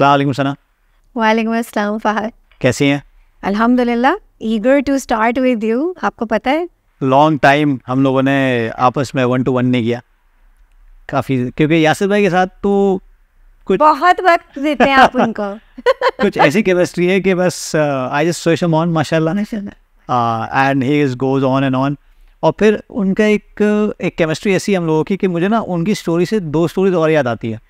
अस्सलाम सना। वालेकुम अस्सलाम फहद, कैसी हैं? अल्हम्दुलिल्लाह, eager to start with you. आपको पता है लॉन्ग टाइम हम लोगों ने आपस में 1-to-1 नहीं किया काफ़ी, क्योंकि यासिर भाई के साथ तो कुछ बहुत वक्त देते हैं आप उनको। कुछ ऐसी केमिस्ट्री है कि बस I just switch him on माशाल्लाह and he goes on and on. और फिर उनका एक केमिस्ट्री ऐसी हम लोगों की कि मुझे ना उनकी स्टोरी से 2 स्टोरीज और याद आती है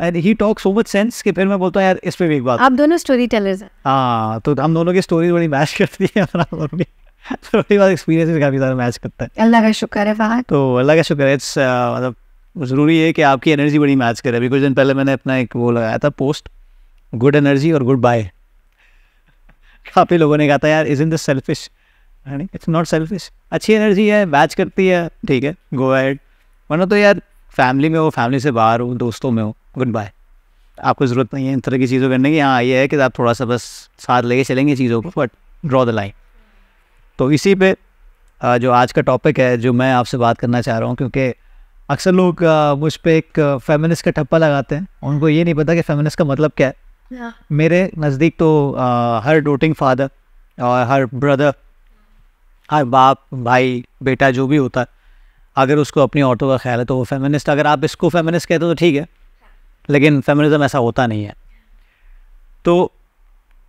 and he talk so much sense कि फिर मैं बोलता हूँ यार इस पर भी एक बात। आप दोनों स्टोरी टेलर्स हैं। हाँ, तो हम दोनों की स्टोरीज बड़ी मैच करती है और भी थोड़ी बहुत एक्सपीरियंस काफ़ी सारा मैच करता है। अल्लाह का शुक्र है फहद। तो अल्लाह का शुक्र है। इट्स मतलब ज़रूरी है कि आपकी एनर्जी बड़ी मैच करे। अभी कुछ दिन पहले मैंने अपना एक वो लगाया था पोस्ट, गुड एनर्जी और गुड बाय। काफ़ी लोगों ने कहा था यार इज़ इन दिस सेल्फिश, है ना? इट्स नॉट सेल्फिश, अच्छी एनर्जी है, मैच करती है, ठीक है गो अहेड, वरना तो यार फैमिली में हो, फैमिली से बाहर हो, दोस्तों में हो, गुड बाय। आपको ज़रूरत नहीं है इन तरह की चीज़ों करने की। हाँ ये है कि आप थोड़ा सा बस साथ लेके चलेंगे चीज़ों को, बट ड्रॉ द लाइन। तो इसी पे जो आज का टॉपिक है जो मैं आपसे बात करना चाह रहा हूँ, क्योंकि अक्सर लोग मुझ पर एक फेमिनिस्ट का ठप्पा लगाते हैं, उनको ये नहीं पता कि फेमिनिस्ट का मतलब क्या है। मेरे नज़दीक तो हर डोटिंग फादर और हर ब्रदर, हर बाप, भाई, बेटा जो भी होता है, अगर उसको अपनी औरतों का ख्याल है तो वो फेमिनिस्ट। अगर आप इसको फेमिनिस्ट कहते हो तो ठीक है, लेकिन फेमिनिज़म ऐसा होता नहीं है। तो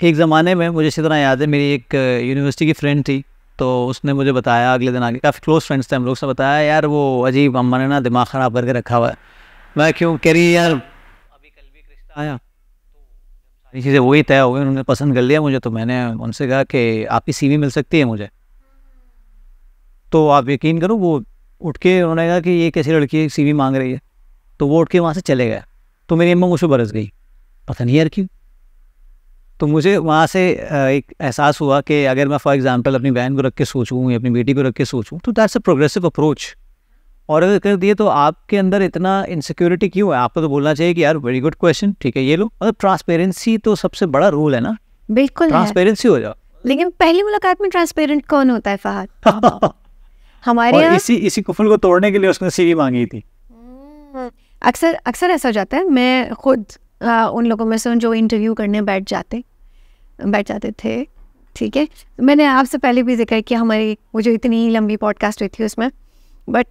एक ज़माने में मुझे इसी तरह याद है, मेरी एक यूनिवर्सिटी की फ़्रेंड थी, तो उसने मुझे बताया अगले दिन, आगे काफ़ी क्लोज फ्रेंड्स थे हम लोग, से बताया यार वो अजीब अम्मा ने ना दिमाग ख़राब करके रखा हुआ है। मैं क्यों कह रही यार अभी कल भी रिश्ता आया, सारी चीज़ें वही तय हो गई, उन्होंने पसंद कर लिया मुझे। तो मैंने उनसे कहा कि आपकी CV मिल सकती है मुझे। तो आप यकीन करो वो उठ के उन्होंने कहा कि ये कैसी लड़की CV मांग रही है, तो वो उठ के वहाँ से चले गए। तो मेरी अम्मा मुझे बरस गई, पता नहीं यार क्यों। तो मुझे वहाँ से एक एहसास हुआ कि अगर मैं फॉर एग्जांपल अपनी बहन को रख के सोचूँ या अपनी बेटी को रख के सोचूँ तो दैट्स अ प्रोग्रेसिव अप्रोच, और अगर कर दिए तो आपके अंदर इतना इनसिक्योरिटी क्यों है? आपको तो बोलना चाहिए कि यार वेरी गुड क्वेश्चन, ठीक है ये लो। मतलब ट्रांसपेरेंसी तो सबसे बड़ा रूल है ना। बिल्कुल ट्रांसपेरेंसी हो जाओ, लेकिन पहली मुलाकात में ट्रांसपेरेंट कौन होता है फहद? हमारे इसी कुफल को तोड़ने के लिए उसने CV मांगी थी। अक्सर ऐसा हो जाता है। मैं खुद उन लोगों में से हूँ जो इंटरव्यू करने बैठ जाते थे। ठीक है, मैंने आपसे पहले भी जिक्र किया हमारी वो जो इतनी लंबी पॉडकास्ट हुई थी उसमें, बट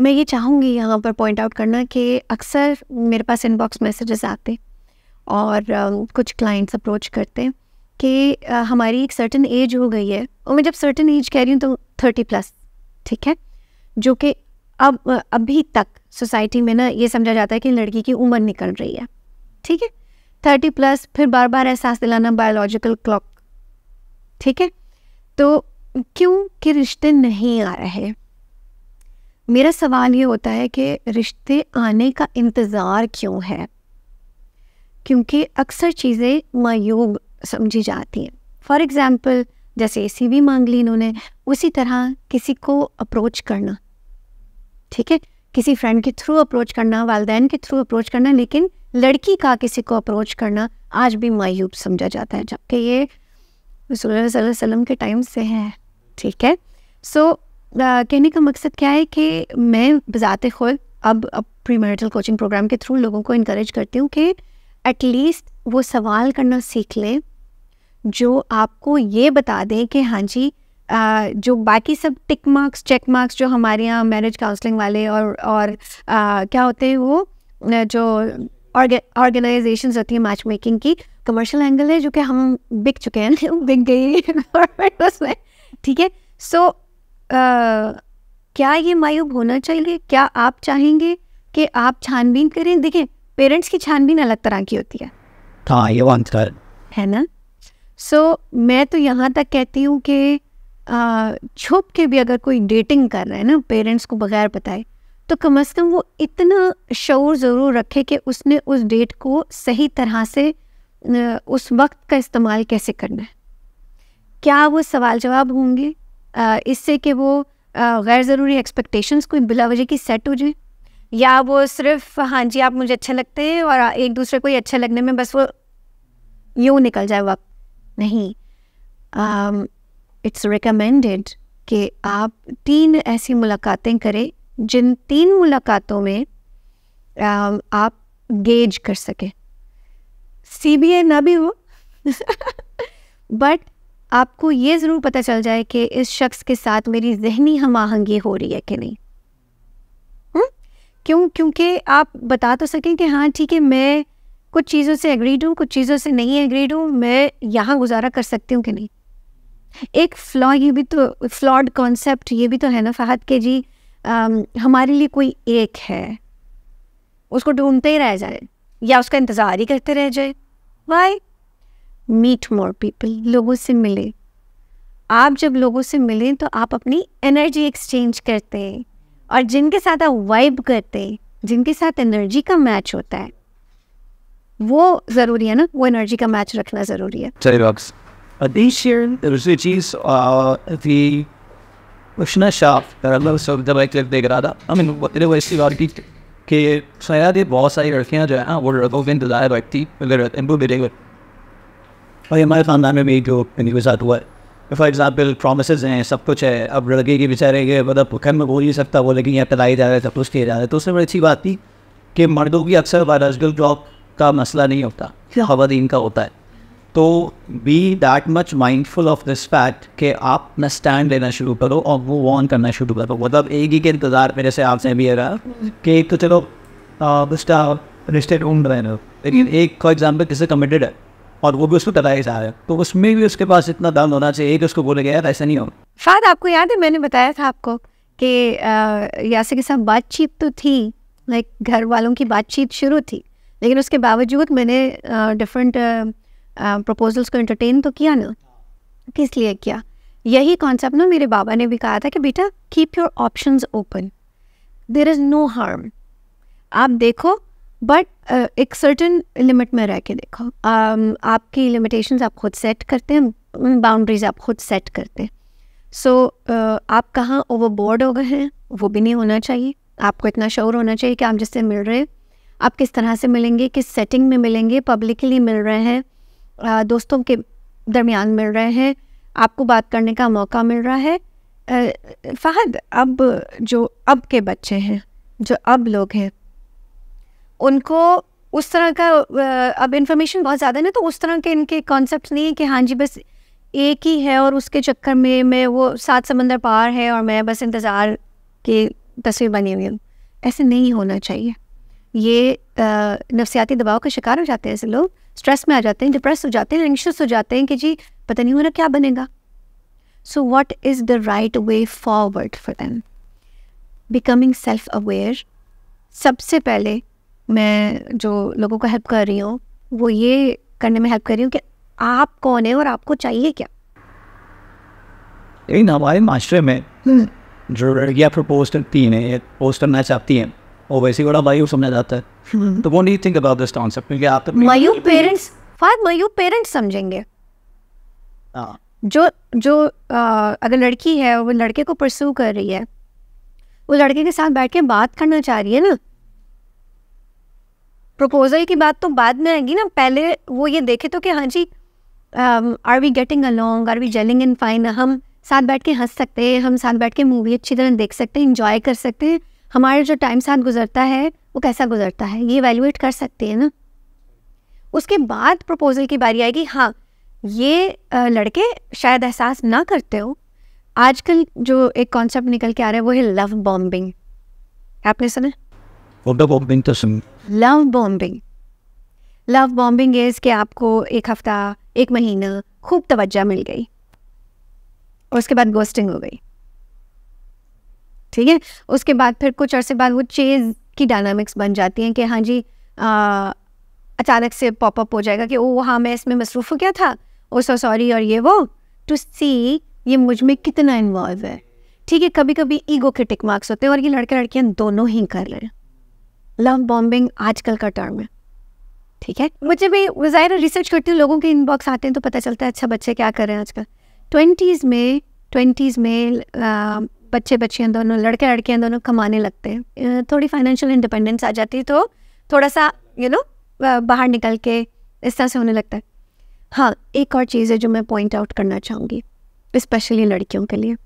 मैं ये चाहूँगी यहाँ पर पॉइंट आउट करना कि अक्सर मेरे पास इनबॉक्स मैसेजेस आते और कुछ क्लाइंट्स अप्रोच करते हैं कि हमारी एक सर्टन एज हो गई है, और मैं जब सर्टन एज कह रही हूँ तो 30+, ठीक है, जो कि अब अभी तक सोसाइटी में ना ये समझा जाता है कि लड़की की उम्र निकल रही है। ठीक है, 30+, फिर बार बार एहसास दिलाना बायोलॉजिकल क्लॉक। ठीक है, तो क्योंकि रिश्ते नहीं आ रहे। मेरा सवाल ये होता है कि रिश्ते आने का इंतज़ार क्यों है? क्योंकि अक्सर चीज़ें मायूब समझी जाती हैं। फॉर एग्ज़ाम्पल जैसे CV मांग ली इन्होंने, उसी तरह किसी को अप्रोच करना, ठीक है, किसी फ्रेंड के थ्रू अप्रोच करना, वालदैन के थ्रू अप्रोच करना, लेकिन लड़की का किसी को अप्रोच करना आज भी मायूब समझा जाता है, जबकि ये रसूल सल्लल्लाहु अलैहि वसल्लम के टाइम से है। ठीक है, सो कहने का मकसद क्या है कि मैं बज़ाते खुद अब प्री मैरिटल कोचिंग प्रोग्राम के थ्रू लोगों को इनक्रेज करती हूँ कि एटलीस्ट वो सवाल करना सीख लें जो आपको ये बता दें कि हाँ जी, जो बाकी सब टिक मार्क्स, चेक मार्क्स जो हमारे यहाँ मैरिज काउंसलिंग वाले और क्या होते हैं वो जो ऑर्गेनाइजेशंस होती है मैच मेकिंग की, कमर्शियल एंगल है जो कि हम बिक चुके हैं, बिक गई गवर्नमेंट उसमें। ठीक है, सो क्या ये मायूब होना चाहिए? क्या आप चाहेंगे कि आप छानबीन करें? देखें, पेरेंट्स की छानबीन अलग तरह की होती है। हाँ, ये आंसर है ना। मैं तो यहाँ तक कहती हूँ कि छुप के भी अगर कोई डेटिंग कर रहा है ना पेरेंट्स को बगैर बताए, तो कम से कम वो इतना शऊर ज़रूर रखे कि उसने उस डेट को सही तरह से उस वक्त का इस्तेमाल कैसे करना है। क्या वो सवाल जवाब होंगे इससे कि वो गैर ज़रूरी एक्सपेक्टेशंस कोई बिला वजह की सेट हो जाए, या वो सिर्फ हाँ जी आप मुझे अच्छे लगते हैं और एक दूसरे को ही अच्छा लगने में बस वो यूँ निकल जाए वक्त? नहीं, इट्स रिकमेंडेड कि आप 3 ऐसी मुलाकातें करें जिन 3 मुलाकातों में आप गेज कर सकें। CBA ना भी हो बट आपको ये ज़रूर पता चल जाए कि इस शख्स के साथ मेरी जहनी हम आहंगी हो रही है कि नहीं। क्योंकि आप बता तो सकें कि हाँ ठीक है, मैं कुछ चीज़ों से एग्रीड हूँ, कुछ चीज़ों से नहीं एग्रीड हूँ, मैं यहाँ गुजारा कर सकती हूँ कि नहीं। एक फ्लॉड कॉन्सेप्ट ये भी तो है ना फ़हद के जी, हमारे लिए कोई एक है, उसको ढूंढते ही रह जाए या उसका इंतज़ार ही करते रह जाए। वाई मीट मोर पीपल, लोगों से मिले। आप जब लोगों से मिलें तो आप अपनी एनर्जी एक्सचेंज करते हैं, और जिनके साथ आप वाइब करते हैं, जिनके साथ एनर्जी का मैच होता है, वो ज़रूरी है ना, वो एनर्जी का मैच रखना ज़रूरी है। कि शायद ये बहुत सारी लड़कियाँ जो है ना वो लड़कों के इंतजार रखती है, और हमारे ख़ानदान में भी जो इनके साथ हुआ है। फॉर एग्ज़ाम्पल प्रोमिसज हैं, सब कुछ है। अब लड़के के बेचारे के मतलब घर में बोल नहीं सकता वो, लेकिन यहाँ टलाई जा रहा है, सब कुछ किया जा रहा है। तो उससे बड़ी अच्छी बात थी कि मर्दों की अक्सर बायोलॉजिकल जॉब का मसला नहीं होता, खवातीन का होता है। तो be that much mindful of this fact कि आप अपना स्टैंड लेना शुरू करो और वो वॉन करना शुरू करो। मतलब एक ही के इंतज़ार मेरे से आपसे भी रहा कि एक तो चलो बस्टा रिस्टेड ढूंढ रहे हो, लेकिन एक फॉर एग्ज़ाम्पल किससे कमिटेड है और वो भी उसको टलाया जा रहा है, तो उसमें भी उसके पास इतना दम होना चाहिए कि उसको बोले गया ऐसा नहीं हो। शायद आपको याद है मैंने बताया था आपको कि यासिर के साथ बातचीत तो थी, लाइक घर वालों की बातचीत शुरू थी, लेकिन उसके बावजूद मैंने डिफरेंट प्रपोजल्स को एंटरटेन तो किया ना। किस लिए किया? यही कॉन्सेप्ट ना मेरे बाबा ने भी कहा था कि बेटा keep your options open, there is no harm. आप देखो बट एक सर्टेन लिमिट में रह के देखो। आपकी लिमिटेशंस आप खुद सेट करते हैं, बाउंड्रीज आप खुद सेट करते हैं। सो आप कहाँ ओवरबोर्ड हो गए हैं वो भी नहीं होना चाहिए। आपको इतना शौर होना चाहिए कि आप जिससे मिल रहे हैं आप किस तरह से मिलेंगे, किस सेटिंग में मिलेंगे, पब्लिकली मिल रहे हैं, दोस्तों के दरमियान मिल रहे हैं, आपको बात करने का मौका मिल रहा है। फहद, अब के बच्चे हैं, जो अब लोग हैं, उनको उस तरह का अब इन्फॉर्मेशन बहुत ज़्यादा ना, तो उस तरह के इनके कॉन्सेप्ट नहीं है कि हाँ जी बस एक ही है और उसके चक्कर में मैं वो सात समंदर पार है और मैं बस इंतज़ार की तस्वीर बनी हुई हूँ। ऐसे नहीं होना चाहिए। ये नफसियाती दबाव का शिकार हो जाते हैं ऐसे लोग, स्ट्रेस में आ जाते हैं, डिप्रेस हो जाते हैं, एंग्शियस हो जाते हैं कि जी पता नहीं मेरा क्या बनेगा। So what is the right way forward for them? Becoming self aware. सबसे पहले मैं जो लोगों को हेल्प कर रही हूँ वो ये करने में हेल्प कर रही हूँ कि आप कौन हैं और आपको चाहिए क्या। लेकिन हमारे माशरे में जो लड़कियाँ प्रपोज करती हैं, प्रपोज करना चाहती हैं, और वैसे बड़ा मायूब समझा जाता है। तो वो नहीं थिंक अबाउट दिस कॉन्सेप्ट, क्योंकि आप मायूब पेरेंट्स, फाइव मायूब पेरेंट्स समझेंगे। अगर लड़की है वो लड़के को परस्यू कर रही है, वो लड़के के साथ बैठ के बात करना चाह रही है ना, प्रपोजल की बात तो बाद में आएगी ना, पहले वो ये देखे तो कि हाँ जी are we getting along, are we gelling in fine, हम साथ बैठ के हंस सकते हैं, हम साथ बैठ के मूवी अच्छी तरह देख सकते हैं, इंजॉय कर सकते हैं, हमारे जो टाइम साथ गुजरता है वो कैसा गुजरता है ये वैल्यूएट कर सकते हैं ना। उसके बाद प्रपोजल की बारी आएगी। हाँ, ये लड़के शायद एहसास ना करते हो, आजकल जो एक कॉन्सेप्ट निकल के आ रहा है वो है लव बॉम्बिंग। आपने सुना? Love bombing. Love bombing is कि आपको एक हफ्ता, एक महीना खूब तवज्जा मिल गई और उसके बाद गोस्टिंग हो गई। ठीक है, उसके बाद फिर कुछ अरसे बाद वो चीज़ की डायनामिक्स बन जाती हैं कि हाँ जी अचानक से पॉपअप हो जाएगा कि ओ हाँ मैं इसमें मसरूफ़ हो गया था, ओ सो सॉरी, और ये वो टू सी ये मुझ में कितना इन्वॉल्व है। ठीक है, कभी कभी ईगो के टिक मार्क्स होते हैं और ये लड़के लड़कियाँ दोनों ही कर रहे हैं। लव बॉम्बिंग आजकल का टर्म है। ठीक है, मुझे भी ज़ाहिर रिसर्च करती हूँ, लोगों के इनबॉक्स आते हैं तो पता चलता है अच्छा बच्चे क्या कर रहे हैं आजकल। ट्वेंटीज़ में बच्चे दोनों, लड़के लड़कियाँ दोनों कमाने लगते हैं, थोड़ी फाइनेंशियल इंडिपेंडेंस आ जाती है, तो थोड़ा सा यू नो बाहर निकल के इस तरह से होने लगता है। हाँ, एक और चीज़ है जो मैं पॉइंट आउट करना चाहूँगी स्पेशली लड़कियों के लिए।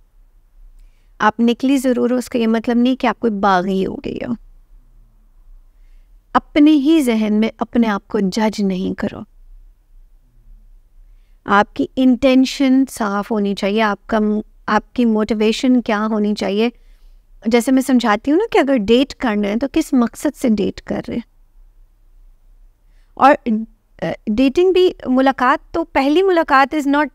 आप निकली ज़रूर हो, उसका ये मतलब नहीं कि आप कोई बागी हो गई हो। अपने ही जहन में अपने आप को जज नहीं करो। आपकी इंटेंशन साफ होनी चाहिए, आपकी मोटिवेशन क्या होनी चाहिए। जैसे मैं समझाती हूँ ना कि अगर डेट कर रहे हैं तो किस मकसद से डेट कर रहे हैं। और डेटिंग भी मुलाकात, तो पहली मुलाकात is not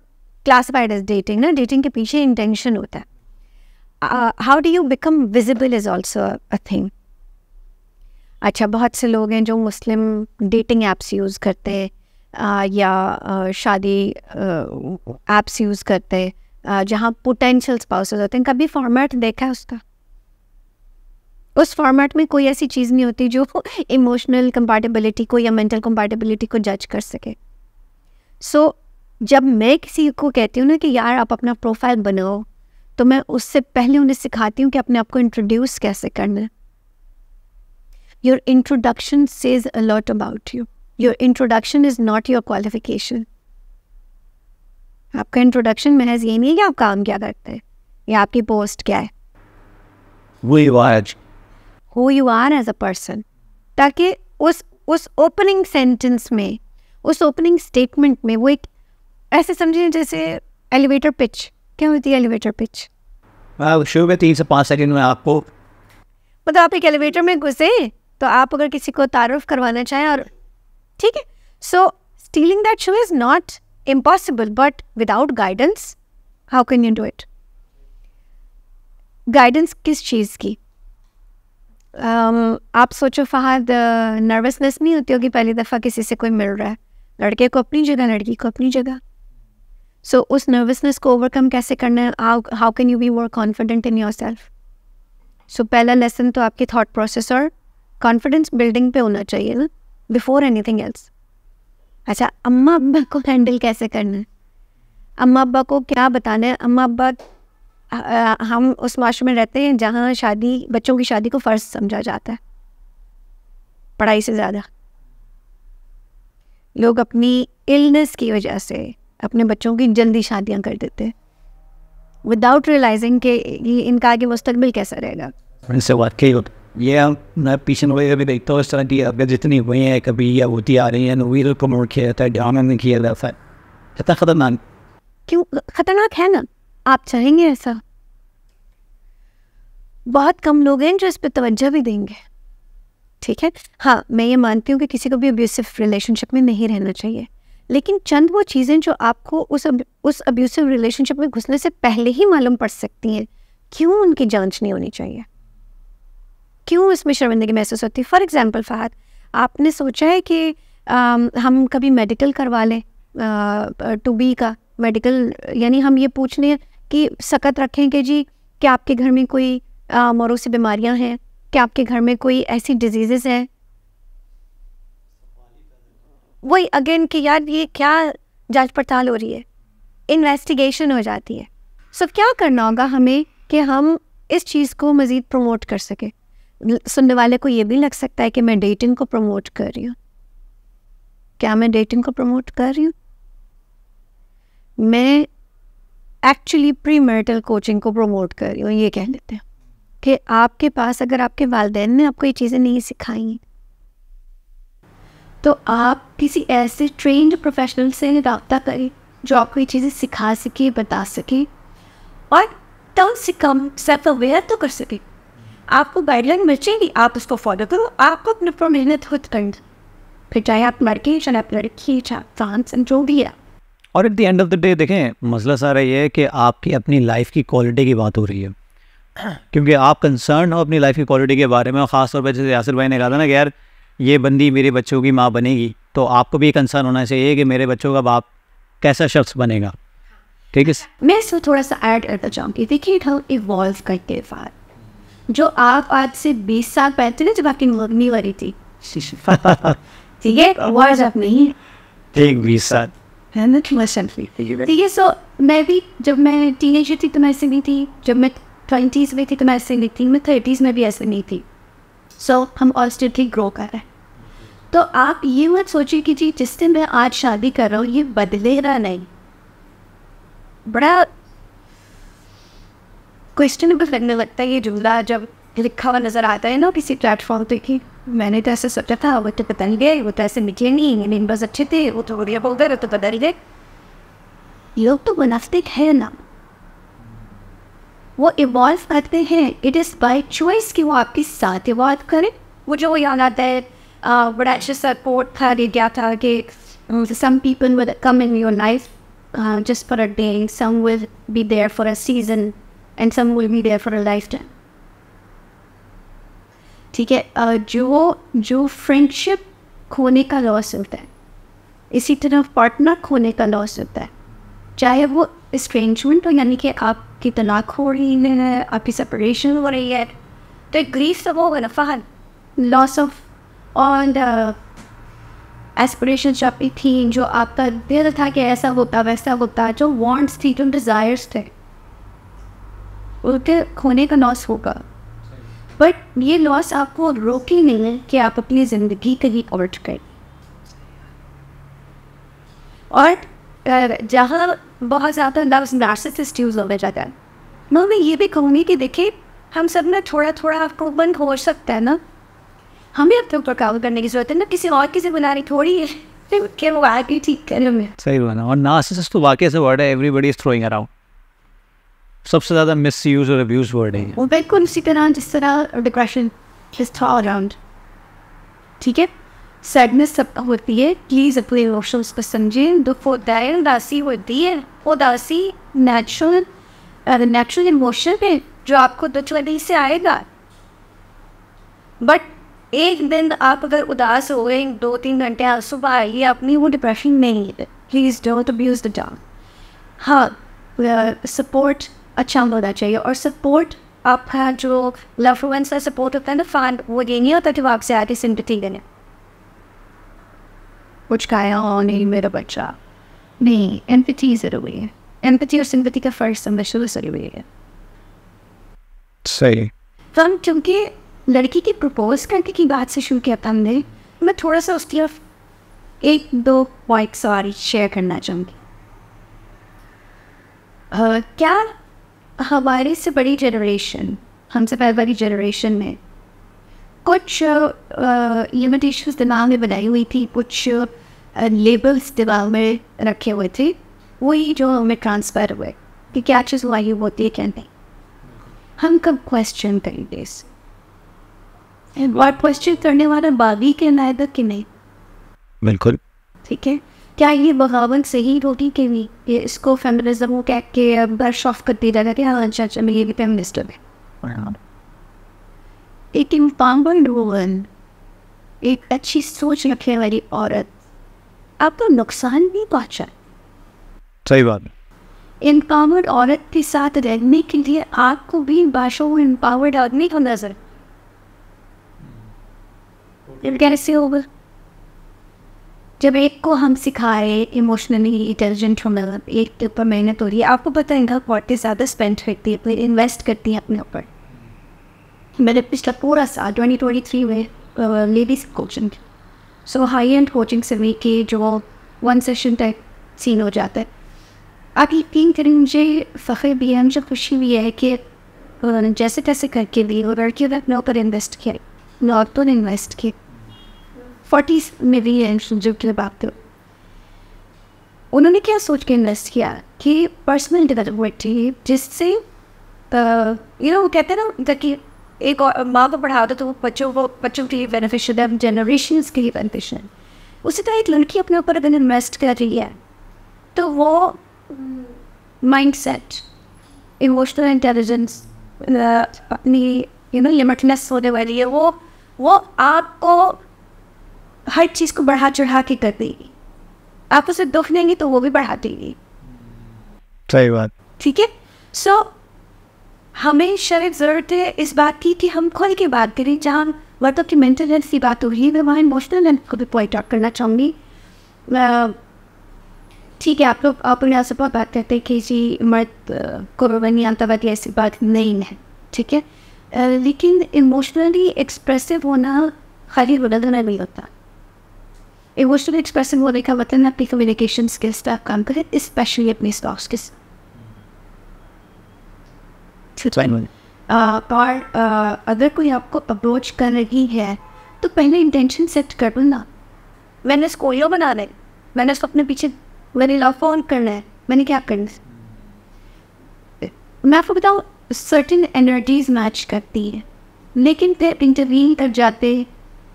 classified as dating ना, डेटिंग के पीछे इंटेंशन होता है। How do you become visible is also a thing. अच्छा, बहुत से लोग हैं जो मुस्लिम डेटिंग ऐप्स यूज़ करते हैं या शादी ऐप्स यूज़ करते हैं जहाँ पोटेंशियल स्पाउसेस होते हैं। कभी फॉर्मेट देखा है उसका? उस फॉर्मेट में कोई ऐसी चीज़ नहीं होती जो इमोशनल कंपैटिबिलिटी को या मेंटल कंपैटिबिलिटी को जज कर सके। सो जब मैं किसी को कहती हूँ ना कि यार आप अपना प्रोफाइल बनाओ, तो मैं उससे पहले उन्हें सिखाती हूँ कि अपने आप को इंट्रोड्यूस कैसे करना है। Your introduction says a lot about you. Your introduction is not your qualification. आपका इंट्रोडक्शन महज ये नहीं है कि आप काम क्या करते हैं या आपकी पोस्ट क्या है, Who you are as a person, ताकि उस ओपनिंग सेंटेंस में, उस ओपनिंग स्टेटमेंट में वो एक ऐसे समझें जैसे एलिवेटर पिच। क्या होती है एलिवेटर पिच? शुरू में 3 से 5 सेकंड में आपको मतलब आप एक एलिवेटर में घुसे, तो आप अगर किसी को तारुफ करवाना चाहें और ठीक है। So stealing that show is not impossible, but without guidance how can you do it? Guidance किस चीज़ की? आप सोचो फहद, नर्वसनेस नहीं होती होगी पहली दफ़ा किसी से कोई मिल रहा है, लड़के को अपनी जगह लड़की को अपनी जगह। सो उस नर्वसनेस को ओवरकम कैसे करना है? How can you be more confident in yourself. So पहला लेसन तो आपकी थाट प्रोसेस और कॉन्फिडेंस बिल्डिंग पे होना चाहिए ना, बिफोर एनीथिंग एल्स। अच्छा, अम्मा अब्बा को हैंडल कैसे करना है, अम्मा अब्बा को क्या बताना है। अम्मा अब्बा, हम उस माशरे में रहते हैं जहाँ शादी, बच्चों की शादी को फ़र्ज समझा जाता है पढ़ाई से ज़्यादा। लोग अपनी इलनेस की वजह से अपने बच्चों की जल्दी शादियाँ कर देते हैं विदाउट रियलाइजिंग कि इनका आगे मुस्तकबिल कैसा रहेगा। इनसे वाकई ये मैं पीछे वगैरह भी देखता हूँ इस तरह की अगर जितनी हुई हैं कभी या होती आ रही हैं, नवीर को मोड़ किया जाता है, डाउन नहीं किया जाता है। कितना ख़तरनाक, क्यों ख़तरनाक है ना? आप चाहेंगे ऐसा? बहुत कम लोग हैं जो इस पर तवज्जो भी देंगे। ठीक है, हाँ मैं ये मानती हूँ कि किसी को भी अब्यूसिव रिलेशनशिप में नहीं रहना चाहिए, लेकिन चंद वो चीज़ें जो आपको उस अब्यूसिव रिलेशनशिप में घुसने से पहले ही मालूम पड़ सकती हैं, क्यों उनकी जाँच नहीं होनी चाहिए, क्यों इसमें शर्मिंदगी महसूस होती है। फॉर एग्ज़ाम्पल फहद, आपने सोचा है कि हम कभी मेडिकल करवा लें, टू बी का मेडिकल, यानी हम ये पूछने कि सकत रखें कि जी क्या आपके घर में कोई मौरूसी बीमारियां हैं, क्या आपके घर में कोई ऐसी डिजीज़ हैं। वही अगेन कि यार ये क्या जांच पड़ताल हो रही है, इन्वेस्टिगेशन हो जाती है। सो क्या करना होगा हमें कि हम इस चीज़ को मज़ीद प्रमोट कर सकें। सुनने वाले को ये भी लग सकता है कि मैं डेटिंग को प्रमोट कर रही हूँ। क्या मैं डेटिंग को प्रमोट कर रही हूँ? मैं एक्चुअली प्री मैरिटल कोचिंग को प्रमोट कर रही हूँ। ये कह लेते हैं कि आपके पास अगर आपके वालिदैन ने आपको ये चीज़ें नहीं सिखाई तो आप किसी ऐसे ट्रेंड प्रोफेशनल से रब्ता करें जो आपको ये चीज़ें सिखा सके, बता सके और कम से कम सेल्फ अवेयर तो कर सके। आपको गाइडलाइन मिल जाएगी, आप उसको फॉलो करो, आपको अपने पर मेहनत खुद करनी, फिर चाहे आप लड़के चाहे आप लड़की चाहे फ्रांस एंड जो भी है। और at the end of the day देखें, मसला सारा ये है कि आपकी अपनी लाइफ की क्वालिटी की बात हो रही है, क्योंकि आप कंसर्न हो अपनी लाइफ की क्वालिटी के बारे में। और ख़ासतौर पर जैसे यासिर भाई ने कहा था ना कि यार ये बंदी मेरे बच्चों की माँ बनेगी, तो आपको भी कंसर्न होना चाहिए कि मेरे बच्चों का बाप कैसा शख्स बनेगा। ठीक है, मैं इसको थोड़ा सा ऐड करना चाहूँगी। देखिए इवॉल्व करके बाद जो आप आज से 20 साल पहले जब आपकी मगनी वाली थी, ठीक है, आवाज़ आप नहीं ठीक 20 साल है ना, ठीक है। सो मैं भी जब मैं टीनेजर थी तो मैं ऐसे नहीं थी, जब मैं 20s में थी तो मैं ऐसे नहीं थी, मैं 30s में भी ऐसे नहीं थी। सो हम ऑल स्टिल ग्रो कर रहे हैं। तो आप ये मत सोचिए कि जी जिससे मैं आज शादी कर रहा हूँ ये बदलेगा नहीं। बड़ा क्वेश्चनेबल लगने लगता है ये जुमला जब लिखा हुआ नज़र आता है ना किसी प्लेटफॉर्म पे कि मैंने तो ऐसे सोचा था, वो तो बदल गए, वो तो ऐसे निकले नहीं, इन बस अच्छे थे, वो तो बढ़िया बोल गए, वो तो बदल गए। लोग तो मुनाफिक है ना, वो इवॉल्व करते हैं। इट इज़ बाय चॉइस कि वो आपके साथ इवॉल्व करें। मुझे वो याद आता है, बड़ा अच्छा सपोर्ट था, दे गया था कि some people will come in your life just for a day, some will be there for a season and some will be there for a lifetime. ठीक है, जो फ्रेंडशिप खोने का लॉस होता है, इसी तरह पार्टनर खोने का लॉस होता है, चाहे वो एस्ट्रेंजमेंट हो, यानी कि आपकी तलाक हो रही है, आपकी सेपरेशन हो रही है, तो ग्रीफ सब होगा ना, फहन loss of all the aspiration जो आपकी थी, जो आपका दिल था कि ऐसा होता वैसा होता, जो वांट्स थी, जो डिज़ायर्स थे, उनके खोने का लॉस होगा। बट ये लॉस आपको रोकी नहीं है कि आप अपनी ज़िंदगी कहीं और करें। और जहाँ बहुत ज़्यादा लफ्स नार्सिसिस्ट यूज़ हो जाता है, मैं ये भी कहूँगी कि देखिए हम सब ना थोड़ा थोड़ा आपको बंद हो सकता है ना, हमें अब तक काम करने की जरूरत है ना, किसी और की जिम्मेदारी थोड़ी है कि वो आगे ठीक करें। हमें सही बात है। और नार्सिसिस्ट तो वाकई से वर्ड है, एवरीबडी इज थ्रोइंग अराउंड, सबसे ज़्यादा मिस यूज और अब्यूज वर्ड है वो, बिल्कुल उसी तरह जिस तरह डिप्रेशन इज थ्रो अराउंड। ठीक है, सैडनेस सब होती है, प्लीज़ अपने इमोशंस को समझें। दुख होता है, उदासी होती है, उदासी नेचुरल इमोशन है जो आपको दुचपन से आएगा। बट एक दिन आप अगर उदास हो गए, 2-3 घंटे आंसू बहाइए अपनी, वो डिप्रेशन नहीं है। Please don't abuse the term. हाँ, सपोर्ट अच्छा होना चाहिए, और सपोर्ट आपका जो लव्ड वंस का सपोर्ट होता है ना फैन, वो ये नहीं होता कि वो आपसे आके सिंपैथी देने, कुछ खाया हो नहीं मेरा बच्चा, नहीं, एम्पैथी ज़रूरी है। एम्पैथी और सिंपैथी का फर्क समझना ज़रूरी है। सही। हम क्योंकि लड़की की प्रपोज करके की बात से शुरू किया था हमने, मैं थोड़ा सा उसकी तरफ 1-2 पॉइंट्स और शेयर करना चाहूँगी। क्या हमारे से बड़ी जनरेशन, हमसे पहले वाली जनरेशन में कुछ लिमिटेशंस दिमाग में बनाई हुई थी, कुछ लेबल्स दिमाग में रखे हुए थे, वही जो हमें ट्रांसफ़र हुए कि क्या चीज़ वाली होती है क्या नहीं। हम कब क्वेश्चन करेंगे इस, और क्वेश्चन करने वाला बागी के नायदक कि नहीं। बिल्कुल ठीक है, क्या ये बगावन सही होगी कि नहीं, ये इसको फेमिनिज्म वो कह के ब्रश ऑफ करती रहता कि हाँ अच्छा अच्छा मैं ये भी फेमिनिस्ट है। एक इम्पावर्ड वुमन, एक अच्छी सोच रखने वाली औरत आपको नुकसान भी पहुँचा। सही बात है। इम्पावर्ड औरत के साथ रहने के लिए आपको भी बाशो इम्पावर्ड आदमी को नजर कैसे होगा, जब एक को हम सिखाए इमोशनली इंटेलिजेंट होना, एक के ऊपर मेहनत हो रही है, आपको पता है इनका बहुत ज़्यादा स्पेंड करती है, इन्वेस्ट करती है अपने ऊपर। मैंने पिछला पूरा साल 2023 में ladies coaching, so high end coaching से भी कि जो 1 सेशन टाइप सीन हो जाता है। आप यकीन करें मुझे फ़ख्र भी है, मुझे खुशी भी है कि जैसे तैसे करके भी और लड़कियों ने अपने ऊपर इन्वेस्ट किया, नॉर्थ ने इन्वेस्ट किया, 40s में भी जो बात हो, उन्होंने क्या सोच के इन्वेस्ट किया कि पर्सनल डेवलपमेंट थी, जिससे वो कहते हैं ना कि एक और माँ को पढ़ा दो तो वो बच्चों के लिए बेनिफिशियल है, जनरेशन के लिए बेनिफिशियल। उसी तरह एक लड़की अपने ऊपर अगर इन्वेस्ट कर रही है तो वो माइंडसेट, इमोशनल इंटेलिजेंस, अपनी लिमिटनेस होने वाली है, वो आपको हर चीज़ को बढ़ा चढ़ा के कर देगी। आप उसे दुख देंगे तो वो भी बढ़ा देगी। सही बात। ठीक है, सो हमें शायद ज़रूरत है इस बात की कि हम खुल के बात करें। जहाँ मतलब की मेंटल हेल्थ की बात हो रही है, मैं वहाँ इमोशनल हेल्थ को भी पॉइंट आउट करना चाहूँगी। ठीक है, आप लोग अपने आस पास बात करते हैं कि जी मर्द को बनी आतंकवादी, ऐसी बात नहीं है। ठीक है, लेकिन इमोशनली एक्सप्रेसिव होना खाली बदलना नहीं होता। इमोशनली एक्सप्रेसिव होने का मतलब है अपनी कम्युनिकेशन स्किल्स पर आप काम करें, स्पेशली अपने स्टॉक्स के और अगर कोई आपको अप्रोच कर रही है तो पहले इंटेंशन सेट कर लो ना, मैंने इसको बनाना है, मैंने इसको अपने पीछे मैंने लव ऑन करना है, मैंने क्या करना, मैं आपको बताऊँ सर्टेन एनर्जीज मैच करती हैं, लेकिन फिर इंटरवीन तक जाते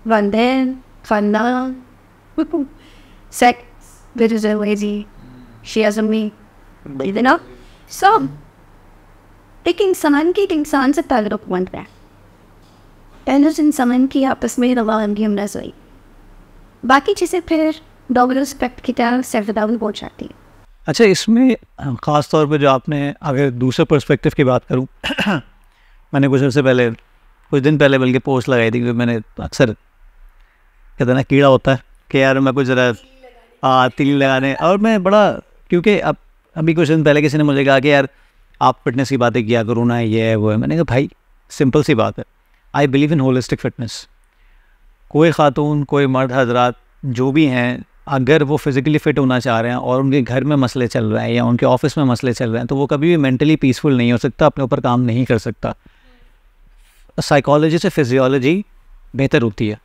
वंदन खानदान सेक्स वेजी शेमी ना सब, एक इंसान की एक इंसान से ताल्लुक बनता है, पहले उस इंसान की आपस में रवानगी हम रसोई, बाकी चीज़ें फिर डॉबल रिस्पेक्ट की तरह सेल्फ डाउन पहुँच जाती है। अच्छा, इसमें ख़ास तौर पे जो आपने अगर दूसरे पर्सपेक्टिव की बात करूँ मैंने कुछ दिन पहले बल्कि पोस्ट लगाई थी, क्योंकि मैंने अक्सर कहते ना कीड़ा होता है कि यार मैं कुछ ज़रा तिल लगाने, और मैं बड़ा क्योंकि अब अभी कुछ दिन पहले किसी ने मुझे कहा कि यार आप फिटनेस की बातें किया करो ना, ये है वो है। मैंने कहा भाई सिंपल सी बात है, I believe in holistic fitness. कोई ख़ातून कोई मर्द हजरात जो भी हैं, अगर वो फिज़िकली फ़िट होना चाह रहे हैं और उनके घर में मसले चल रहे हैं या उनके ऑफिस में मसले चल रहे हैं, तो वो कभी भी मेंटली पीसफुल नहीं हो सकता, अपने ऊपर काम नहीं कर सकता। साइकोलॉजी से फिजियोलॉजी बेहतर होती है,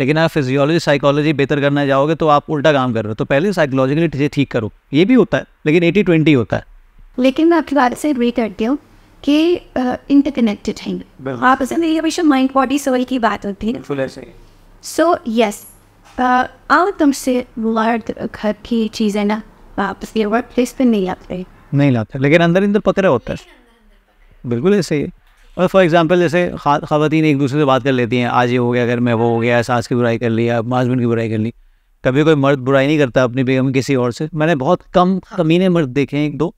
लेकिन आप फिजियोलॉजी साइकोलॉजी बेहतर करना जाओगे तो आप उल्टा काम कर रहे हो, तो पहले साइकोलॉजिकली ठीक करो। ये भी होता है, लेकिन 80-20 होता है। लेकिन मैं आपकी बात से एग्री करती हूँ कि इंटरकनेक्टेड हैं आप, हमेशा माइंड बॉडी सोल की बात होती है। सो यस, आउटकम से घर की चीज़ें ना वापस ये वर्क प्लेस पर नहीं लाते, लेकिन अंदर अंदर पकड़ा होता है। बिल्कुल ऐसे ही। और फॉर एग्जांपल जैसे ख़वातीन एक दूसरे से बात कर लेती हैं, आज ये हो गया घर में, वो हो गया, सास की बुराई कर ली, माजबून की बुराई कर ली। कभी कोई मर्द बुराई नहीं करता अपनी बेगम किसी और से। मैंने बहुत कम कमीने मर्द देखे हैं, एक दो।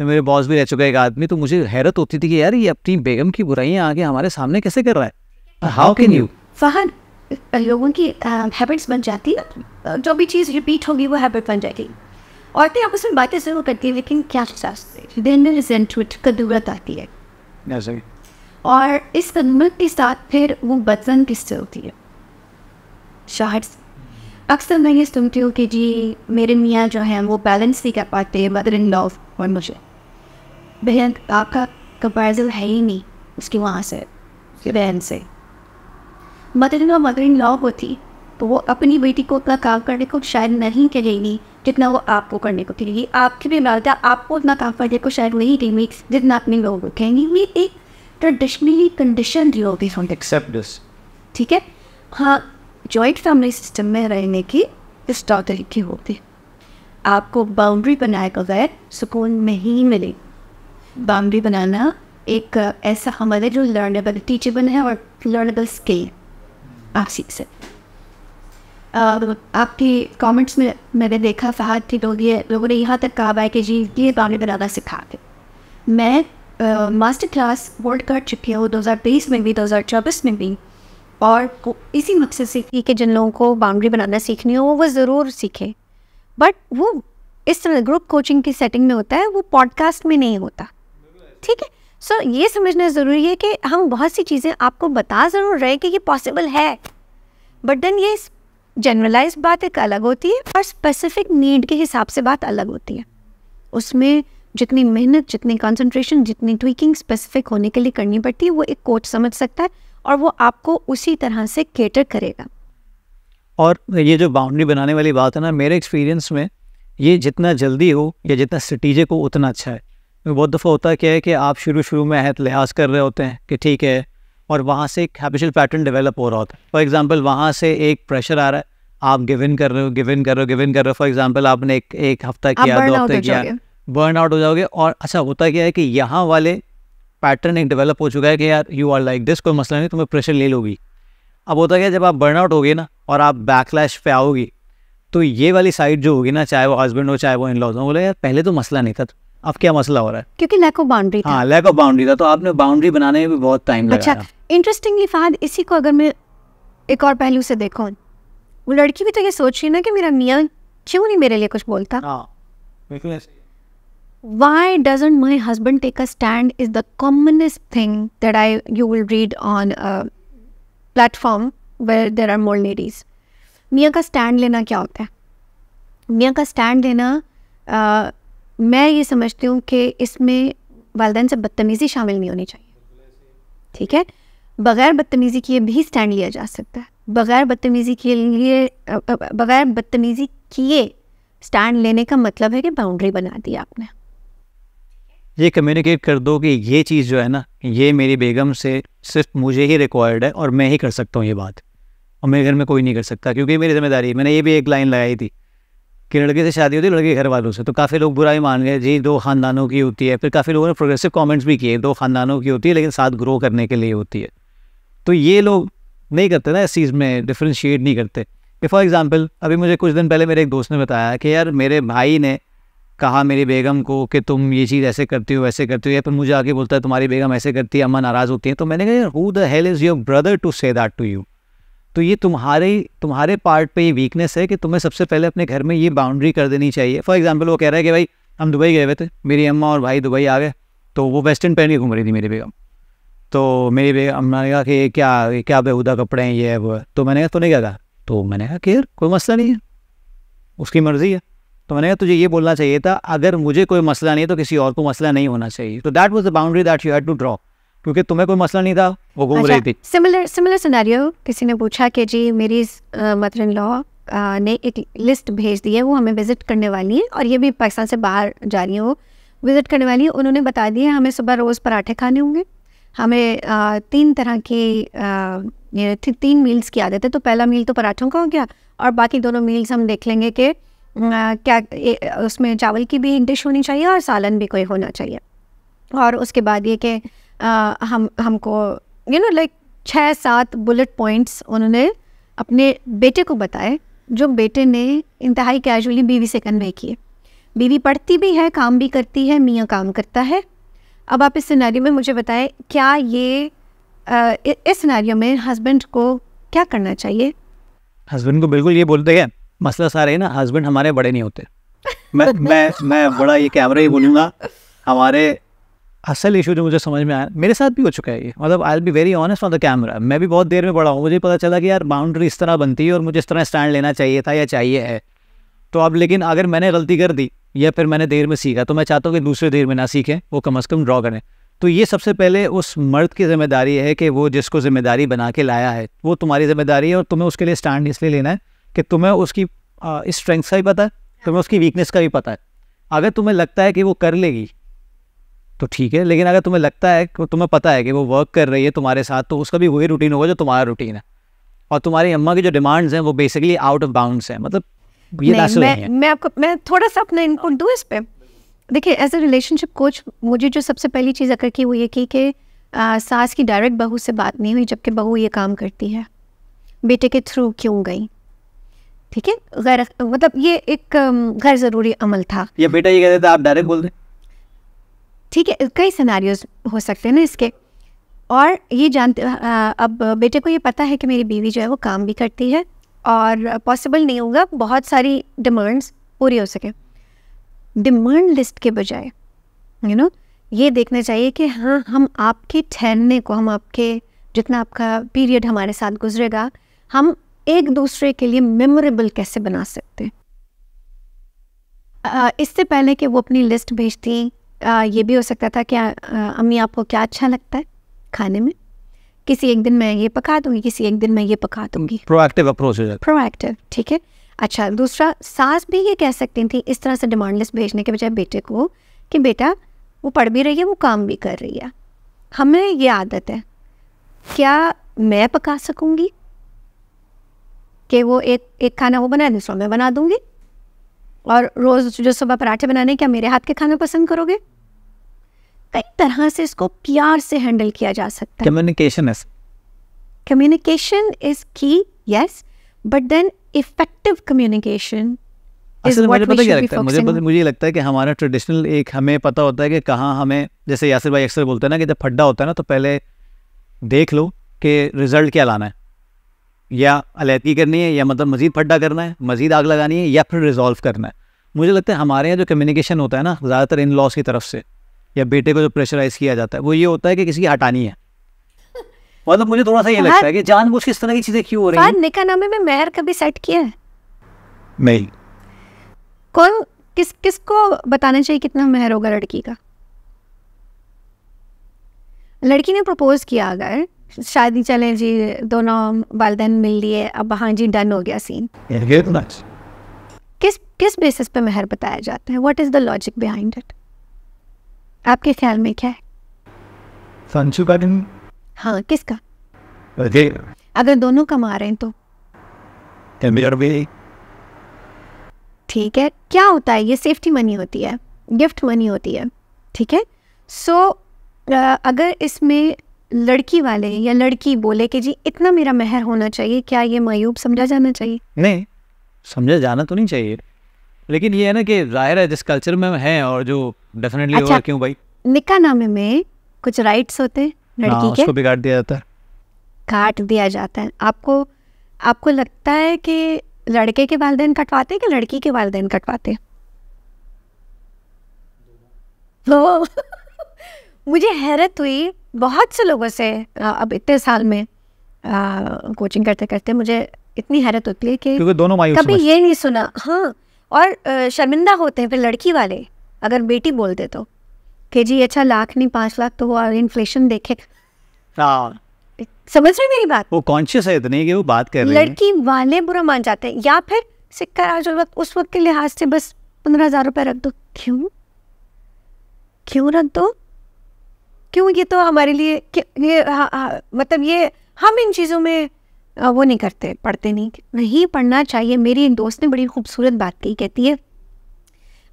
मेरे बॉस भी रह चुका एक आदमी, तो मुझे हैरत होती थी कि यार ये अपनी बेगम की बुराइयाँ आगे हमारे सामने कैसे कर रहा है। हाउ कैन यू फहन, लोगों की हैबिट्स बन जाती है, जो भी चीज़ रिपीट होगी वो हैबिट बन जाएगी। औरतें आपस में बातें जरूर करती है, लेकिन क्या कदूरत आती है और इस कदमत के साथ फिर वो बदन किससे होती है शायद। अक्सर मैं ये सुनती हूँ कि जी मेरे मियाँ जो हैं वो बैलेंस नहीं कर पाते, मदर इन लॉ और मुझे बहन, आपका कंपेरिजन है ही नहीं उसकी वहाँ से बहन से। मदर इन लॉ होती तो वो अपनी बेटी को उतना काम करने को शायद नहीं कहेगी जितना वो आपको करने को कहेगी, आपकी भी माता आपको उतना काम करने को शायद नहीं कहेगी जितना अपने लोग कहेंगी। ये एक ट्रेडिशनली कंडीशन दी होती है, एक्सेप्ट दिस, ठीक है। हाँ, जॉइंट फैमिली सिस्टम में रहने की इस तरीके होती, आपको बाउंड्री बनाए बगैर सुकून नहीं मिले। बाउंड्री बनाना एक ऐसा हमारे जो लर्नेबल टीचेबल है और लर्नेबल स्किल आप सीख सकते। आपके कमेंट्स में मैंने देखा फहद थी लोगों ने यहाँ तक कहा है कि जी ये बाउंड्री बनाना सिखा के। मैं मास्टर क्लास होल्ड कर चुकी हूँ 2023 में भी, 2024 में भी, और इसी मकसद से कि जिन लोगों को बाउंड्री बनाना सीखनी हो वो ज़रूर सीखें। बट वो इस तरह ग्रुप कोचिंग की सेटिंग में होता है, वो पॉडकास्ट में नहीं होता, ठीक है। सो ये समझना ज़रूरी है कि हम बहुत सी चीज़ें आपको बता ज़रूर रहे कि ये पॉसिबल है, बट देन ये जनरलाइज बात एक अलग होती है और स्पेसिफिक नीड के हिसाब से बात अलग होती है। उसमें जितनी मेहनत, जितनी कंसंट्रेशन, जितनी ट्विकिंग स्पेसिफिक होने के लिए करनी पड़ती है, वो एक कोच समझ सकता है और वो आपको उसी तरह से कैटर करेगा। और ये जो बाउंड्री बनाने वाली बात है ना, मेरे एक्सपीरियंस में ये जितना जल्दी हो या जितना स्ट्रेटेजिक हो उतना अच्छा है। बहुत दफ़ा होता क्या है कि आप शुरू में अहत लिहाज कर रहे होते हैं कि ठीक है, और वहाँ से एक हैबिचुअल पैटर्न डेवलप हो रहा होता है। फॉर एग्जांपल वहाँ से एक प्रेशर आ रहा है, आप गिव इन कर रहे हो। फॉर एग्जांपल आपने एक हफ्ता किया, 2 हफ्ते किया, बर्न आउट हो जाओगे। और अच्छा होता क्या है कि यहाँ वाले पैटर्न एक डेवलप हो चुका है कि यार यू आर लाइक दिस, कोई मसला नहीं, तुम्हें प्रेशर ले लोगी। अब होता क्या है जब आप बर्न आउट होगे ना और आप बैकलैश पे आओगी, तो ये वाली साइड जो होगी ना, चाहे वो हस्बैंड हो चाहे वो इन लॉज हो, बोले यार पहले तो मसला नहीं था, अब क्या मसला हो रहा है, क्योंकि लैक ऑफ बाउंड्री था। तो आपने बाउंड्री बनाने में भी बहुत टाइम लगा। अच्छा, इंटरेस्टिंगली फहद, इसी को अगर मैं एक और पहलू से देखूँ, वो लड़की भी तो ये सोच रही ना कि मेरा मियाँ क्यों नहीं मेरे लिए कुछ बोलता। Why doesn't my husband take a stand is the commonest thing that you will read on a platform where there are more ladies. मियाँ का स्टैंड लेना क्या होता है? मियाँ का स्टैंड लेना, मैं ये समझती हूँ कि इसमें वालदैन से बदतमीज़ी शामिल नहीं होनी चाहिए, ठीक है। बग़ैर बदतमीज़ी किए भी स्टैंड लिया जा सकता है, बग़ैर बदतमीज़ी किए स्टैंड लेने का मतलब है कि बाउंड्री बना दी आपने, ये कम्युनिकेट कर दो कि ये चीज़ जो है ना, ये मेरी बेगम से सिर्फ मुझे ही रिक्वायर्ड है और मैं ही कर सकता हूँ ये बात, और मेरे घर में कोई नहीं कर सकता क्योंकि मेरी जिम्मेदारी है। मैंने ये भी एक लाइन लगाई थी कि लड़के से शादी होती है लड़के घर वालों से, तो काफ़ी लोग बुरा भी मान गए जी, दो ख़ानदानों की होती है। फिर काफ़ी लोगों ने प्रोग्रेसिव कमेंट्स भी किए, दो ख़ानदानों की होती है लेकिन साथ ग्रो करने के लिए होती है। तो ये लोग नहीं करते ना, इस चीज़ में डिफ्रेंशिएट नहीं करते। फॉर एग्ज़ाम्पल अभी मुझे कुछ दिन पहले मेरे एक दोस्त ने बताया कि यार मेरे भाई ने कहा मेरी बेगम को कि तुम ये चीज़ ऐसे करती हो वैसे करती हो, या फिर मुझे आके बोलता है तुम्हारी बेगम ऐसे करती है, अम्मा नाराज़ होती है। तो मैंने कहा who the hell is your brother to say that to you. तो ये तुम्हारे पार्ट पे ये वीकनेस है कि तुम्हें सबसे पहले अपने घर में ये बाउंड्री कर देनी चाहिए। फॉर एग्जाम्पल वो कह रहा है कि भाई हम दुबई गए हुए थे, मेरी अम्मा और भाई दुबई आ गए, तो वो वेस्टर्न पहन के घूम रही थी मेरी बेगम। तो मेरी बेगम अम्मा ने कहा कि क्या बेहुदा कपड़े हैं, ये है वो है। तो मैंने कहा तूने क्या कहा? तो मैंने कहा कि यार कोई मसला नहीं है, उसकी मर्ज़ी है। तो मैंने कहा तुझे ये बोलना चाहिए था अगर मुझे कोई मसला नहीं है तो किसी और को मसला नहीं होना चाहिए। तो that was the boundary that you had to draw, क्योंकि तुम्हें कोई मसला नहीं था, वो घूम रही थी। सिमिलर सिनेरियो, किसी ने पूछा कि जी मेरी मदर इन लॉ ने एक लिस्ट भेज दी है, वो हमें विजिट करने वाली है और ये भी पाकिस्तान से बाहर जा रही है, वो विज़िट करने वाली है। उन्होंने बता दिया हमें सुबह रोज़ पराठे खाने होंगे, हमें तीन तरह की तीन मील्स की आदत है। तो पहला मील तो पराठों का हो गया और बाकी दोनों मील्स हम देख लेंगे कि क्या उसमें चावल की भी एक डिश होनी चाहिए और सालन भी कोई होना चाहिए। और उसके बाद ये कि हमको you know like 6-7 bullet points उन्होंने अपने बेटे को बताए, जो बेटे ने इंतहाई कैजुअली बीवी से कन्वे किए। बीवी पढ़ती भी है, काम भी करती है, मियाँ काम करता है। अब आप इस सिनेरियो में मुझे बताएं क्या ये इस सिनेरियो में हस्बैंड को क्या करना चाहिए? हस्बैंड को बिल्कुल ये बोलते हैं, मसला सारे है ना, हस्बैंड हमारे बड़े नहीं होते। मैं बड़ा ये कैमरा ही बोलूँगा, हमारे असल इशू जो मुझे समझ में आया, मेरे साथ भी हो चुका है ये, मतलब I will be very honest on the camera. मैं भी बहुत देर में बड़ा हूँ, मुझे पता चला कि यार बाउंड्री इस तरह बनती है और मुझे इस तरह स्टैंड लेना चाहिए था या चाहिए है। तो अब लेकिन अगर मैंने गलती कर दी या फिर मैंने देर में सीखा, तो मैं चाहता हूँ कि दूसरे देर में ना सीखें, वो कम से कम ड्रॉ करें। तो ये सबसे पहले उस मर्द की जिम्मेदारी है कि वो जिसको जिम्मेदारी बना के लाया है, वो तुम्हारी जिम्मेदारी है और तुम्हें उसके लिए स्टैंड इसलिए लेना है कि तुम्हें उसकी स्ट्रेंथ का भी पता है, तुम्हें उसकी वीकनेस का भी पता है। अगर तुम्हें लगता है कि वो कर लेगी तो ठीक है, लेकिन अगर तुम्हें लगता है, तुम्हें पता है कि वो वर्क कर रही है तुम्हारे साथ, तो उसका भी वही रूटीन होगा जो तुम्हारा रूटीन है। और तुम्हारी अम्मा की जो डिमांड्स हैं वो बेसिकली आउट ऑफ बाउंड्स हैं, मतलब मैं थोड़ा सा अपना इनपुट दूँ इस पर। देखिए एज ए रिलेशनशिप कोच मुझे जो सबसे पहली चीज़ अगर की वो ये कि सास की डायरेक्ट बहू से बात नहीं हुई, जबकि बहू ये काम करती है, बेटे के थ्रू क्यों गई? ठीक है, गैर मतलब ये एक गैर ज़रूरी अमल था। ये बेटा ये कहते थे आप डायरेक्ट बोल दें, ठीक है, कई सिनेरियोज हो सकते हैं ना इसके। और ये जानते अब बेटे को ये पता है कि मेरी बीवी जो है वो काम भी करती है और पॉसिबल नहीं होगा बहुत सारी डिमांड्स पूरी हो सके। डिमांड लिस्ट के बजाय यू नो ये देखना चाहिए कि हाँ, हम आपके ठहरने को, हम आपके जितना आपका पीरियड हमारे साथ गुजरेगा, हम एक दूसरे के लिए मेमोरेबल कैसे बना सकते हैं। इससे पहले कि वो अपनी लिस्ट भेजती ये भी हो सकता था कि अम्मी आपको क्या अच्छा लगता है खाने में, किसी एक दिन मैं ये पका दूंगी, किसी एक दिन मैं ये पका दूंगी। प्रोएक्टिव अप्रोच हो जाता है, प्रोएक्टिव। ठीक है, अच्छा दूसरा सास भी ये कह सकती थी इस तरह से डिमांड लिस्ट भेजने के बजाय बेटे को कि बेटा वो पढ़ भी रही है, वो काम भी कर रही है, हमें ये आदत है, क्या मैं पका सकूंगी कि वो एक खाना वो बनाए दूसरा मैं बना दूंगी, और रोज़ जो सुबह पराठे बनाने, क्या मेरे हाथ के खाना पसंद करोगे? कई तरह से इसको प्यार से हैंडल किया जा सकता है। Communication is key, yes, but then effective communication. मुझे लगता है कि हमारा ट्रेडिशनल एक हमें पता होता है कि कहाँ हमें, जैसे यासिर भाई अक्सर बोलते हैं ना कि जब फड्डा होता है ना तो पहले देख लो कि रिजल्ट क्या लाना है, या अलहदगी करनी है, या मतलब मज़ीद फड्डा करना है, मज़ीद आग लगानी है, या फिर रिजॉल्व करना है। मुझे लगता है हमारे यहाँ जो कम्युनिकेशन होता है ना, ज़्यादातर इन लॉस की तरफ से या बेटे को जो प्रेशराइज किया जाता है, वो ये होता है कि किसी की हटानी है। मतलब मुझे थोड़ा सा ये लगता है कि जानबूझ के इस तरह की चीजें क्यों हो रही हैं। निकाह नामे में मेहर कभी सेट किया है? नहीं। कौन किसको बताना चाहिए कितना मेहर होगा लड़की का? लड़की ने प्रपोज किया, अगर शादी चले जी दोनों वालदैन मिल लिए, अब हाँ जी डन हो गया सीन, किस किस बेसिस पे मेहर बताया जाता है? What is the logic behind it? आपके ख्याल में क्या है? संचू का दिन? हाँ, किसका? अगर दोनों कमा रहे हैं तो ठीक है। क्या होता है ये? सेफ्टी मनी होती है, गिफ्ट मनी होती है, ठीक है। सो अगर इसमें लड़की वाले या लड़की बोले कि जी इतना मेरा मेहर होना चाहिए, क्या ये मायूब समझा जाना चाहिए? नहीं, समझा जाना तो नहीं चाहिए, लेकिन ये है ना कि जाहिर है जिस कल्चर में है और जो डेफिनेटली। अच्छा, और क्यों भाई निकाह नामे में कुछ राइट्स होते हैं लड़की के, उसको भी काट दिया जाता है, काट दिया जाता है। आपको लगता है कि लड़के के वालिदैन कटवाते कि लड़की के वालिदैन कटवाते? तो मुझे हैरत हुई बहुत से लोगों से, अब इतने साल में कोचिंग करते करते मुझे इतनी हैरत होती है कि क्योंकि दोनों मायूस कभी ये नहीं सुना। हाँ, और शर्मिंदा होते हैं फिर लड़की वाले अगर बेटी बोलते तो कि जी अच्छा लाख नहीं 5 लाख तो वो इन्फ्लेशन देखे। हाँ, समझ रही मेरी बात? वो कॉन्शियस है इतने कि वो बात कर रहे हैं। लड़की वाले बुरा मान जाते हैं, या फिर सिक्का आज उस वक्त के लिहाज से बस 15,000 रुपये रख दो। क्यों क्यों रख दो? क्यों? ये तो हमारे लिए ये मतलब ये हम इन चीज़ों में वो नहीं करते, पढ़ते नहीं पढ़ना चाहिए। मेरी एक दोस्त ने बड़ी खूबसूरत बात कही, कहती है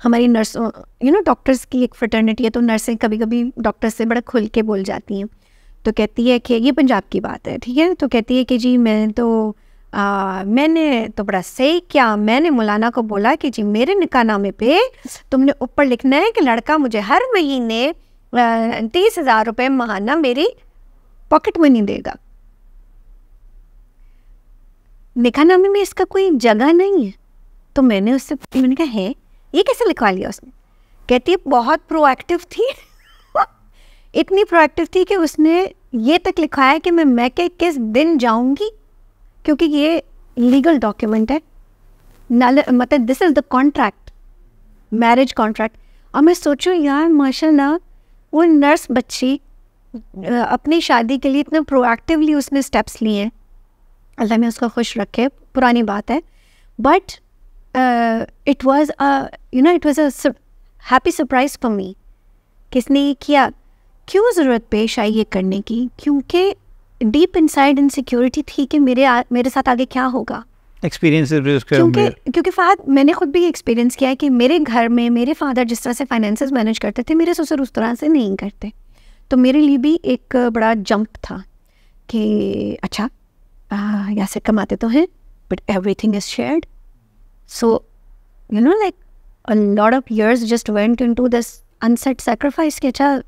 हमारी नर्सों डॉक्टर्स की एक फ्रेटर्निटी है, तो नर्सें कभी कभी डॉक्टर से बड़ा खुल के बोल जाती हैं। तो कहती है कि ये पंजाब की बात है, ठीक है, तो कहती है कि जी मैंने तो बड़ा सही किया, मैंने मौलाना को बोला कि जी मेरे निकाहनामे पे तुमने ऊपर लिखना है कि लड़का मुझे हर महीने 30,000 रुपये महाना मेरी पॉकेट मनी देगा। निकाहनामे में इसका कोई जगह नहीं है। तो मैंने उससे, मैंने कहा है ये कैसे लिखवा लिया उसने? कहती है बहुत प्रोएक्टिव थी, इतनी प्रोएक्टिव थी कि उसने ये तक लिखवाया कि मैं मैके किस दिन जाऊंगी, क्योंकि ये लीगल डॉक्यूमेंट है, मतलब this is the contract, marriage contract. और मैं सोचूं यार माशाल्लाह वो नर्स बच्ची अपनी शादी के लिए इतना प्रोएक्टिवली उसने स्टेप्स लिए, अल्लाह में उसका खुश रखे, पुरानी बात है, but it was it was a happy surprise for me. किसने ये किया? क्यों ज़रूरत पेश आई ये करने की? क्योंकि डीप इनसाइड इनसिक्योरिटी थी कि मेरे साथ आगे क्या होगा। एक्सपीरियंस क्योंकि फहद, मैंने खुद भी एक्सपीरियंस किया है कि मेरे घर में मेरे फादर जिस तरह से फाइनेंसेस मैनेज करते थे, मेरे ससुर उस तरह से नहीं करते। तो मेरे लिए भी एक बड़ा जंप था कि अच्छा यासिर कमाते तो हैं but everything is shared, so like a lot of years just went into this unsaid sacrifice कि अच्छा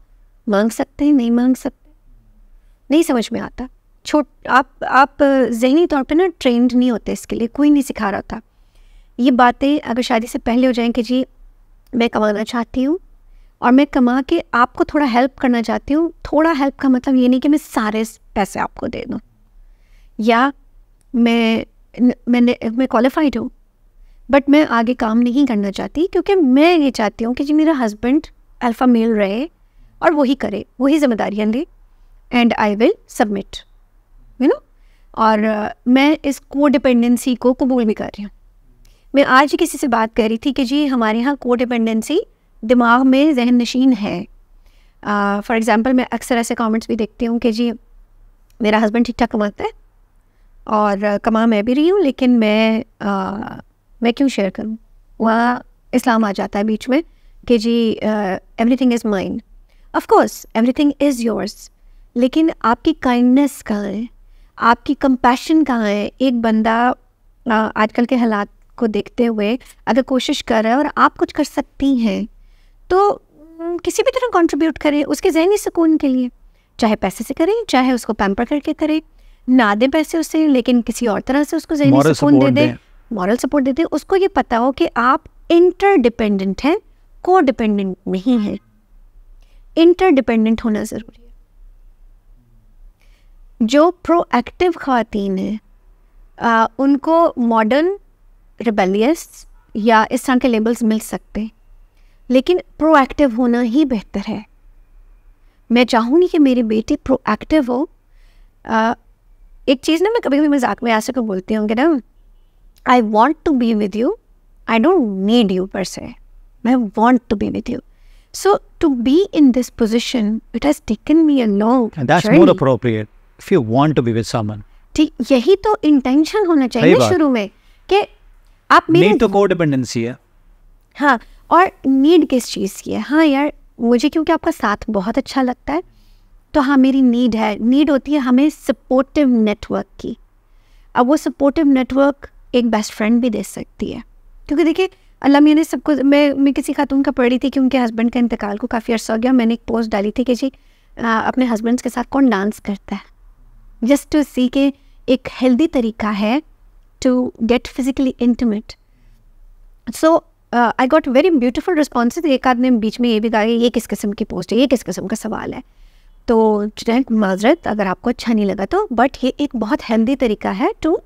मांग सकते हैं, नहीं मांग सकते, नहीं समझ में आता। आप जहनी तौर पे ना ट्रेंड नहीं होते इसके लिए, कोई नहीं सिखा रहा था ये बातें। अगर शादी से पहले हो जाएं कि जी मैं कमाना चाहती हूँ और मैं कमा के आपको थोड़ा हेल्प करना चाहती हूँ, थोड़ा हेल्प का मतलब ये नहीं कि मैं सारे पैसे आपको दे दूँ, या मैं क्वालिफाइड हूँ बट मैं आगे काम नहीं करना चाहती, क्योंकि मैं ये चाहती हूँ कि जी मेरा हस्बैंड अल्फ़ा मेल रहे और वही करे, वही जिम्मेदारियाँ ले, एंड आई विल सबमिट, और मैं इस कोडिपेंडेंसी को कबूल भी कर रही हूँ। मैं आज ही किसी से बात कर रही थी कि जी हमारे यहाँ कोडिपेंडेंसी दिमाग में जहन नशीन है। फॉर एग्ज़ाम्पल मैं अक्सर ऐसे कमेंट्स भी देखती हूँ कि जी मेरा हस्बैंड ठीक ठाक कमाता है और कमा मैं भी रही हूँ, लेकिन मैं क्यों शेयर करूँ? वहाँ इस्लाम आ जाता है बीच में कि जी everything is mine. Of course everything is yours, लेकिन आपकी काइंडनेस कहाँ है, आपकी कंपैशन कहाँ है? एक बंदा आजकल के हालात को देखते हुए अगर कोशिश कर रहा है और आप कुछ कर सकती हैं तो किसी भी तरह कंट्रीब्यूट करें उसके जहनी सुकून के लिए, चाहे पैसे से करें, चाहे उसको पैम्पर करके करें, ना दें पैसे उसे लेकिन किसी और तरह से उसको जहनी सुकून दे दें, मॉरल सपोर्ट दे दें, उसको ये पता हो कि आप इंटरडिपेंडेंट हैं, कोडिपेंडेंट नहीं हैं। इंटरडिपेंडेंट होना ज़रूरी है। जो प्रोएक्टिव ख़वातीन हैं उनको मॉडर्न, रिबेलियस या इस तरह के लेबल्स मिल सकते हैं, लेकिन प्रोएक्टिव होना ही बेहतर है। मैं चाहूँगी कि मेरी बेटी प्रोएक्टिव हो। एक चीज़ ना मैं कभी कभी मजाक में ऐसे को बोलती हूँ कि ना I want to be with you, I don't need you per se. I want to be with you. So to be in this position, it has taken me a long journey. And that's more appropriate if you want to be with someone. यही तो intention होना चाहिए ना शुरू में कि आप मेरे need तो codependency है. हाँ, और need किस चीज़ की है? हाँ यार, मुझे क्योंकि आपका साथ बहुत अच्छा लगता है, तो हाँ मेरी need है. Need होती है हमें supportive network की. अब वो supportive network एक best friend भी दे सकती है, क्योंकि देखिए अल्लाह मैंने सबको मैं किसी खातून का पढ़ी थी कि उनके हस्बैंड का इंतकाल को काफ़ी अर्सा हो गया. मैंने एक पोस्ट डाली थी कि जी अपने हस्बैंड्स के साथ कौन डांस करता है, जस्ट टू सी के एक हेल्दी तरीका है to get physically intimate. So I got very beautiful responses. एक आदमी बीच में ये भी कहा ये किस किस्म की पोस्ट है, ये किस किस्म का सवाल है. तो माजरत अगर आपको अच्छा नहीं लगा तो, बट ये एक बहुत हेल्दी तरीका है to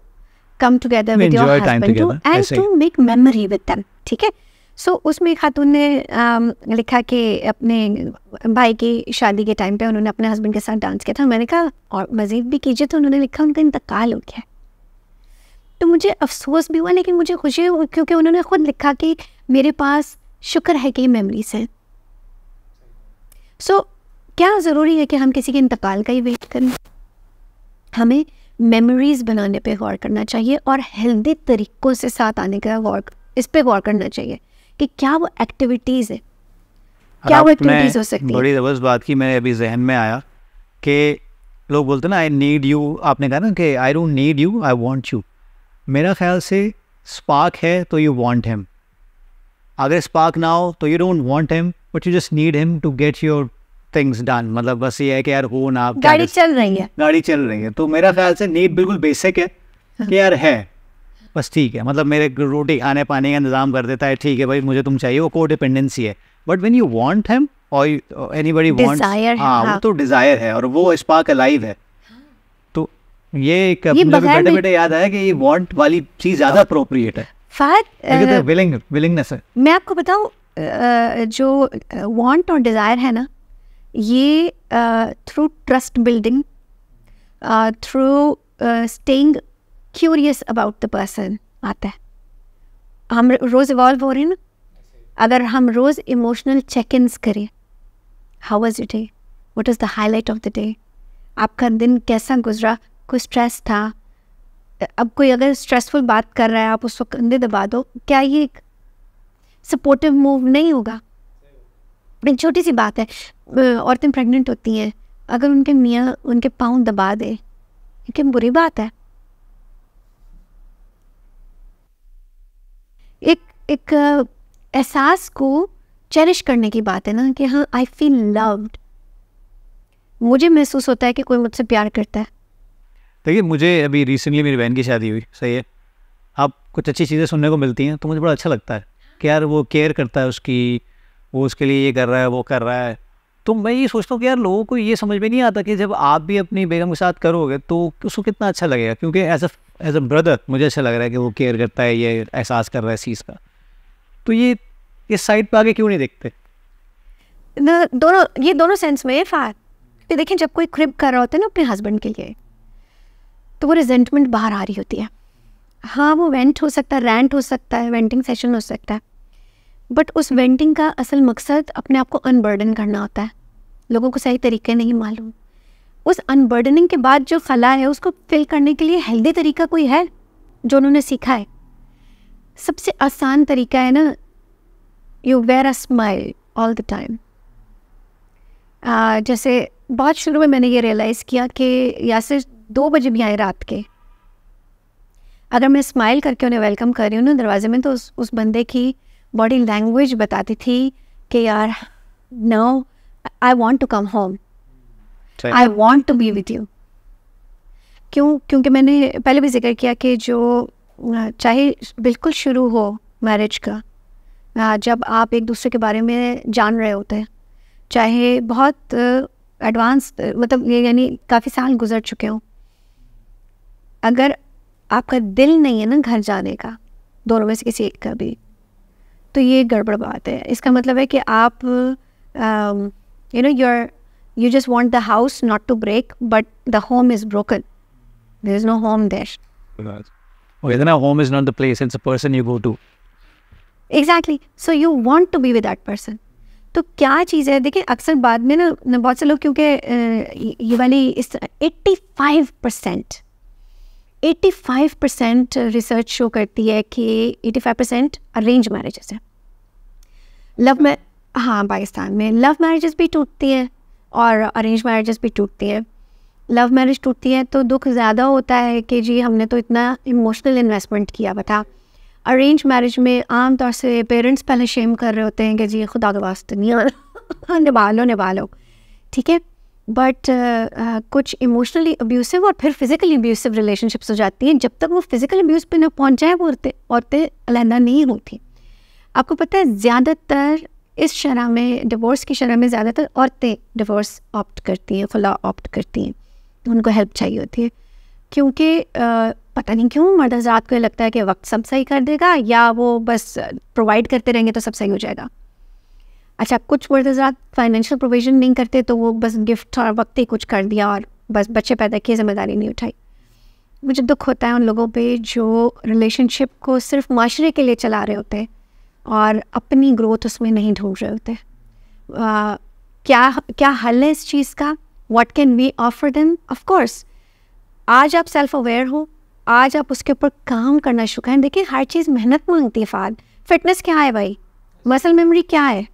come together with your husband and to make memory with them. ठीक है. सो उसमें खातून ने लिखा कि अपने भाई की शादी के टाइम पे उन्होंने अपने हस्बैंड के साथ डांस किया था. मैंने कहा और मज़ीद भी कीजिए, तो उन्होंने लिखा उनका इंतकाल हो गया. तो मुझे अफसोस भी हुआ, लेकिन मुझे खुशी हुई क्योंकि उन्होंने ख़ुद लिखा कि मेरे पास शुक्र है कि ये मेमोरीज है. सो क्या ज़रूरी है कि हम किसी के इंतकाल का ही वेट करें? हमें मेमोरीज़ बनाने पर गौर करना चाहिए और हेल्दी तरीक़ों से साथ आने का इस पे गौर करना चाहिए कि क्या वो एक्टिविटीज़ है, क्या वो एक्टिविटीज़ हो सकती है. बड़ी ज़बरदस्त बात की मेरे अभी जहन में आया कि लोग बोलते ना आई नीड यू. आपने कहा ना कि I don't need you, I want you. मेरा ख्याल से स्पार्क है तो यू वांट हिम. अगर स्पार्क ना हो तो you don't want him, but you just need him to get your things done. मतलब बस ये है कि यार हो ना, गाड़ी चल रही है, गाड़ी चल रही है. तो मेरा ख्याल से नीड बिल्कुल बेसिक है कि यार है बस ठीक है. मतलब मेरे रोटी खाने पानी का इंतजाम कर देता है, ठीक है भाई मुझे तुम चाहिए, वो को डिपेंडेंसी है. But when you want him और एनीबडी वांट्स, हाँ वो तो डिज़ायर है और वो स्पार्क अलाइव है. तो ये एक बैठे बैठे याद आया कि ये वांट वाली चीज़ ज़्यादा अप्रोप्रिएट है. विलिंगनेस है. मैं आपको बताऊँ जो वांट और डिज़ायर है ना, ये through trust building, through staying curious about the person आता है. हम रोज़ इवॉल्व हो रहे हैं ना. अगर हम रोज़ इमोशनल चेक इन्स करें, how was your day, what is the highlight of the day, आपका दिन कैसा गुजरा, कोई स्ट्रेस था. अब कोई अगर स्ट्रेसफुल बात कर रहा है, आप उसको कंधे दबा दो, क्या ये एक सपोर्टिव मूव नहीं होगा? बड़ी छोटी सी बात है. औरतें प्रेग्नेंट होती हैं, अगर उनके मियाँ उनके पाँव दबा दे, क्योंकि बुरी बात है. एक एहसास को चेरिश करने की बात है ना कि हाँ आई फील लव्ड, मुझे महसूस होता है कि कोई मुझसे प्यार करता है. देखिए मुझे अभी रिसेंटली मेरी बहन की शादी हुई, सही है. अब कुछ अच्छी चीज़ें सुनने को मिलती हैं तो मुझे बड़ा अच्छा लगता है कि यार वो केयर करता है उसकी, वो उसके लिए ये कर रहा है, वो कर रहा है. तो मैं ये सोचता हूँ कि यार लोगों को ये समझ में नहीं आता कि जब आप भी अपनी बेगम के साथ करोगे तो उसको कितना अच्छा लगेगा, क्योंकि एज अ ब्रदर मुझे अच्छा लग रहा है कि वो केयर करता है, ये एहसास कर रहा है इस चीज़ का. तो ये इस साइड पर आगे क्यों नहीं देखते? दोनों ये दोनों सेंस में फार ये देखें, जब कोई क्रिब कर रहा होता है ना अपने हस्बैंड के लिए, तो वो रिजेंटमेंट बाहर आ रही होती है. हाँ वो वेंट हो सकता है, रैंट हो सकता है, वेंटिंग सेशन हो सकता है, बट उस वेंटिंग का असल मकसद अपने आप को अनबर्डन करना होता है. लोगों को सही तरीके नहीं मालूम. उस अनबर्डनिंग के बाद जो खला है उसको फिल करने के लिए हेल्दी तरीका कोई है जो उन्होंने सीखा है? सबसे आसान तरीका है ना, you wear a smile all the time. जैसे बहुत शुरू में मैंने ये रियलाइज़ किया कि यासिर 2 बजे भी आए रात के, अगर मैं स्माइल करके उन्हें वेलकम कर रही हूँ ना दरवाजे में, तो उस बंदे की बॉडी लैंग्वेज बताती थी कि यार no I want to come home, I want to be with you. क्यों? क्योंकि मैंने पहले भी जिक्र किया कि जो चाहे बिल्कुल शुरू हो मैरिज का, जब आप एक दूसरे के बारे में जान रहे होते हैं, चाहे बहुत एडवांस मतलब यानी काफ़ी साल गुजर चुके हों, अगर आपका दिल नहीं है ना घर जाने का, दोनों में से किसी एक का भी, तो ये गड़बड़ बात है. इसका मतलब है कि आप you know you just want the house not to break, but the home is broken, there is no home there. Okay, then a home is not the place, it's a person you go to. Exactly, so you want to be with that person. तो क्या चीज़ है, देखिए अक्सर बाद में ना बहुत से लोग, क्योंकि ये वाली इस 85% रिसर्च शो करती है कि 85% अरेंज मैरिजेस हैं. लव में, हाँ, पाकिस्तान में लव मैरिजेस भी टूटती हैं और अरेंज मैरिजेस भी टूटती हैं. लव मैरिज टूटती है तो दुख ज़्यादा होता है कि जी हमने तो इतना इमोशनल इन्वेस्टमेंट किया हुआ था. अरेंज मैरिज में आम तौर से पेरेंट्स पहले शेम कर रहे होते हैं कि जी खुदा के वास्ते नहीं, निभालो निभालो, ठीक है. बट कुछ इमोशनली अब्यूसिव और फिर फिज़िकली अब्यूसिव रिलेशनशिप्स हो जाती हैं. जब तक वो फिज़िकल अब्यूज़ पे न पहुँच जाए वो औरतें अलहदा नहीं होती. आपको पता है ज़्यादातर इस शरह में, डिवोर्स की शरह में ज़्यादातर औरतें डिवोर्स ऑप्ट करती हैं, खुला ऑप्ट करती हैं, तो उनको हेल्प चाहिए होती है. क्योंकि पता नहीं क्यों मर्द हजरात को लगता है कि वक्त सब सही कर देगा या वो बस प्रोवाइड करते रहेंगे तो सब सही हो जाएगा. अच्छा, कुछ मर्द हजरात फाइनेंशियल प्रोविजन नहीं करते तो वो बस गिफ्ट और वक्त ही कुछ कर दिया और बस बच्चे पैदा किए, जिम्मेदारी नहीं उठाई. मुझे दुख होता है उन लोगों पे जो रिलेशनशिप को सिर्फ माशरे के लिए चला रहे होते हैं और अपनी ग्रोथ उसमें नहीं ढूंढ रहे होते. क्या हल है इस चीज़ का? What can we offer them? Of course आज आप सेल्फ अवेयर हो, आज आप उसके ऊपर काम करना शुरू करें. देखिए हर चीज़ मेहनत मांगती है. फाद फिटनेस क्या है भाई, मसल मेमोरी क्या है,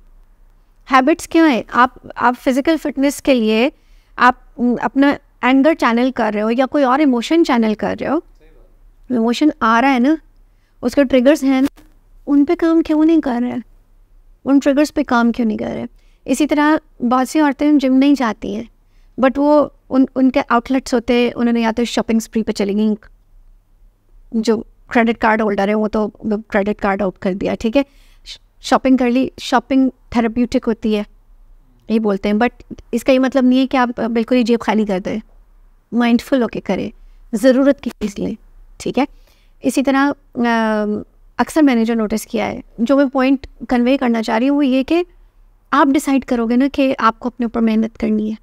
हैबिट्स क्या है. आप फिज़िकल फिटनेस के लिए आप अपना एंगर चैनल कर रहे हो या कोई और इमोशन चैनल कर रहे हो, इमोशन आ रहा है ना, उसके ट्रिगर्स हैं ना, उन पे काम क्यों नहीं कर रहे, उन ट्रिगर्स पे काम क्यों नहीं कर रहे. इसी तरह बहुत सी औरतें जिम नहीं जाती हैं बट वो उनके आउटलेट्स होते हैं, उन्होंने या तो शॉपिंग स्प्री पे चली गई. जो क्रेडिट कार्ड होल्डर है वो तो क्रेडिट कार्ड आउट कर दिया, ठीक है, शॉपिंग कर ली. शॉपिंग थेरेप्यूटिक होती है ये बोलते हैं, बट इसका ये मतलब नहीं है कि आप बिल्कुल ही जेब खाली कर दें. माइंडफुल होके करें, ज़रूरत की चीज़ लें, ठीक है. इसी तरह अक्सर मैंने जो नोटिस किया है, जो मैं पॉइंट कन्वे करना चाह रही हूँ वो ये कि आप डिसाइड करोगे ना कि आपको अपने ऊपर मेहनत करनी है,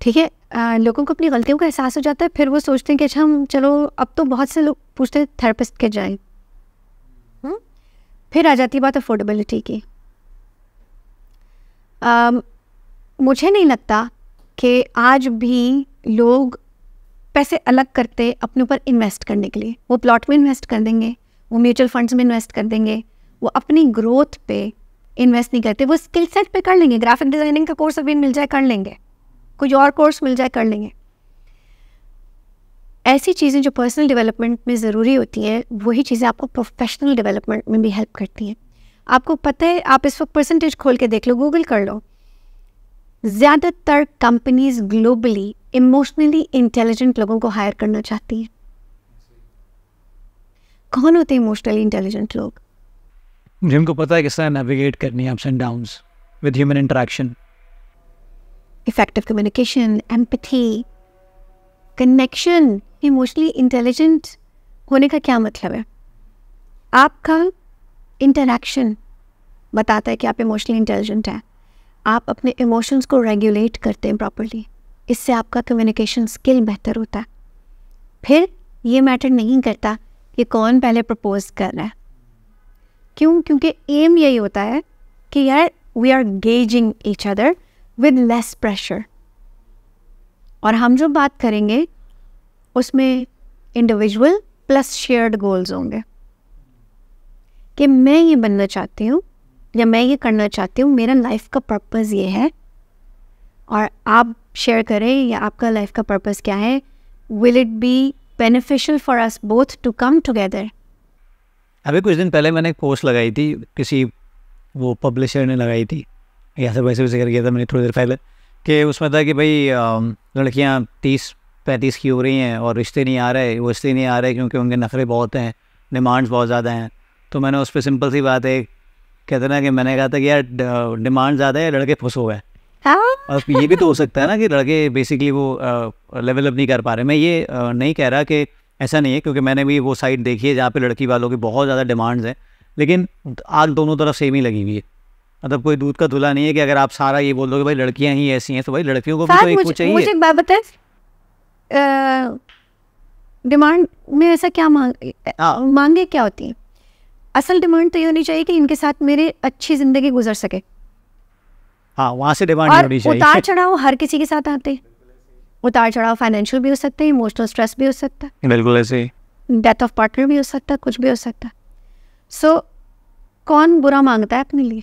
ठीक है. लोगों को अपनी गलतियों का एहसास हो जाता है, फिर वो सोचते हैं कि अच्छा हम चलो, अब तो बहुत से लोग पूछते हैं थेरेपिस्ट के जाएं. फिर आ जाती है बात अफोर्डेबिलिटी की. मुझे नहीं लगता कि आज भी लोग पैसे अलग करते अपने ऊपर इन्वेस्ट करने के लिए. वो प्लॉट में इन्वेस्ट कर देंगे, वो म्यूचुअल फंड्स में इन्वेस्ट कर देंगे, वो अपनी ग्रोथ पे इन्वेस्ट नहीं करते. वो स्किल सेट पे कर लेंगे, ग्राफिक डिज़ाइनिंग का कोर्स अभी मिल जाए कर लेंगे, कोई और कोर्स मिल जाए कर लेंगे. ऐसी चीज़ें जो पर्सनल डेवलपमेंट में ज़रूरी होती हैं वही चीज़ें आपको प्रोफेशनल डेवलपमेंट में भी हेल्प करती हैं. आपको पता है, आप इस वक्त परसेंटेज खोल के देख लो, गूगल कर लो, ज़्यादातर कंपनीज ग्लोबली इमोशनली इंटेलिजेंट लोगों को हायर करना चाहती हैं. कौन होते हैं इमोशनली इंटेलिजेंट लोग? जिनको पता है किस तरह नेविगेट करनी है ups and downs with human interaction, effective communication, empathy, connection. Emotionally intelligent होने का क्या मतलब है? आपका इंटरेक्शन बताता है कि आप इमोशनली इंटेलिजेंट हैं. आप अपने इमोशंस को रेगुलेट करते हैं प्रॉपर्ली, इससे आपका कम्युनिकेशन स्किल बेहतर होता है. फिर ये मैटर नहीं करता कि कौन पहले प्रपोज कर रहा है. क्यों? क्योंकि एम यही होता है कि यार we are gauging each other with less pressure, और हम जो बात करेंगे उसमें इंडिविजुअल प्लस शेयर्ड गोल्स होंगे कि मैं ये बनना चाहती हूँ या मैं ये करना चाहती हूँ, मेरा लाइफ का पर्पस ये है. और आप शेयर करें या आपका लाइफ का पर्पस क्या है. Will it be beneficial for us both to come together? अभी कुछ दिन पहले मैंने एक पोस्ट लगाई थी, किसी वो पब्लिशर ने लगाई थी या सब वैसे वैसे कर गया था मैंने थोड़ी देर पहले, कि उसमें था कि भाई लड़कियाँ 30-35 की हो रही हैं और रिश्ते नहीं आ रहे, वो रिश्ते नहीं आ रहे क्योंकि उनके नखरे बहुत हैं, डिमांड्स बहुत ज़्यादा हैं. तो मैंने उस पर सिंपल सी बात है कहते ना कि मैंने कहा था कि यार डिमांड ज़्यादा है, लड़के फुस हो गए. और ये भी तो हो सकता है ना कि लड़के बेसिकली वो लेवल अप नहीं कर पा रहे. मैं ये नहीं कह रहा कि ऐसा नहीं है, क्योंकि मैंने भी वो साइट देखी है जहाँ पे लड़की वालों की बहुत ज़्यादा डिमांड्स हैं, लेकिन आग दोनों तरफ सेम ही लगी हुई है. मतलब कोई दूध का धुला नहीं है कि अगर आप सारा ये बोल दो कि भाई लड़कियाँ ही ऐसी हैं तो भाई लड़कियों को भी तो कुछ चाहिए. मुझे एक बात बताए, डिमांड में ऐसा क्या मांगे क्या होती है? असल डिमांड तो ये होनी चाहिए कि इनके साथ मेरे अच्छी जिंदगी गुजर सके। हाँ, वहाँ से डिमांड होनी चाहिए। उतार चढ़ाव हर किसी के साथ आते हैं, उतार चढ़ाव फाइनेंशियल भी हो सकता है, इमोशनल स्ट्रेस भी हो सकता है, बिल्कुल ऐसे डेथ ऑफ पार्टनर भी हो सकता है, कुछ भी हो सकता है। सो कौन बुरा मांगता है अपने लिए?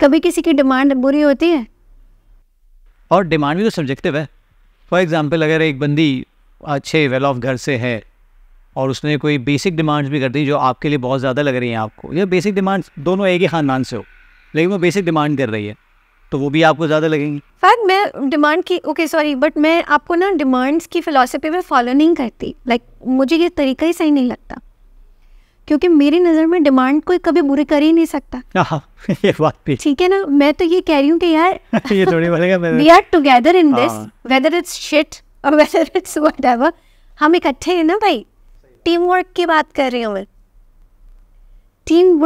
कभी किसी की डिमांड बुरी होती है? और डिमांड भी तो सब्जेक्टिव है। फॉर एग्जांपल, अगर एक बंदी अच्छे वेल ऑफ घर से है और उसने कोई बेसिक डिमांड्स भी कर दी जो आपके लिए बहुत ज़्यादा लग रही हैं आपको, या बेसिक डिमांड्स दोनों एक ही खानदान से हो लेकिन वो बेसिक डिमांड कर रही है, तो वो भी आपको ज़्यादा लगेंगी। फैक्ट, मैं डिमांड की बट मैं आपको ना डिमांड्स की फ़िलासफ़ी में फॉलो नहीं करती। मुझे ये तरीका ही सही नहीं लगता, क्योंकि मेरी नज़र में डिमांड कोई कभी बुरी कर ही नहीं सकता। ये बात भी ठीक है ना। मैं तो ये कह रही हूँ कि यार ये थोड़ी बोलेगा, we are together in this, whether it's shit और वेदर इट्स व्हाटएवर, हम इकट्ठे हैं ना भाई। टीम वर्क की बात कर रही हूँ मैं। Team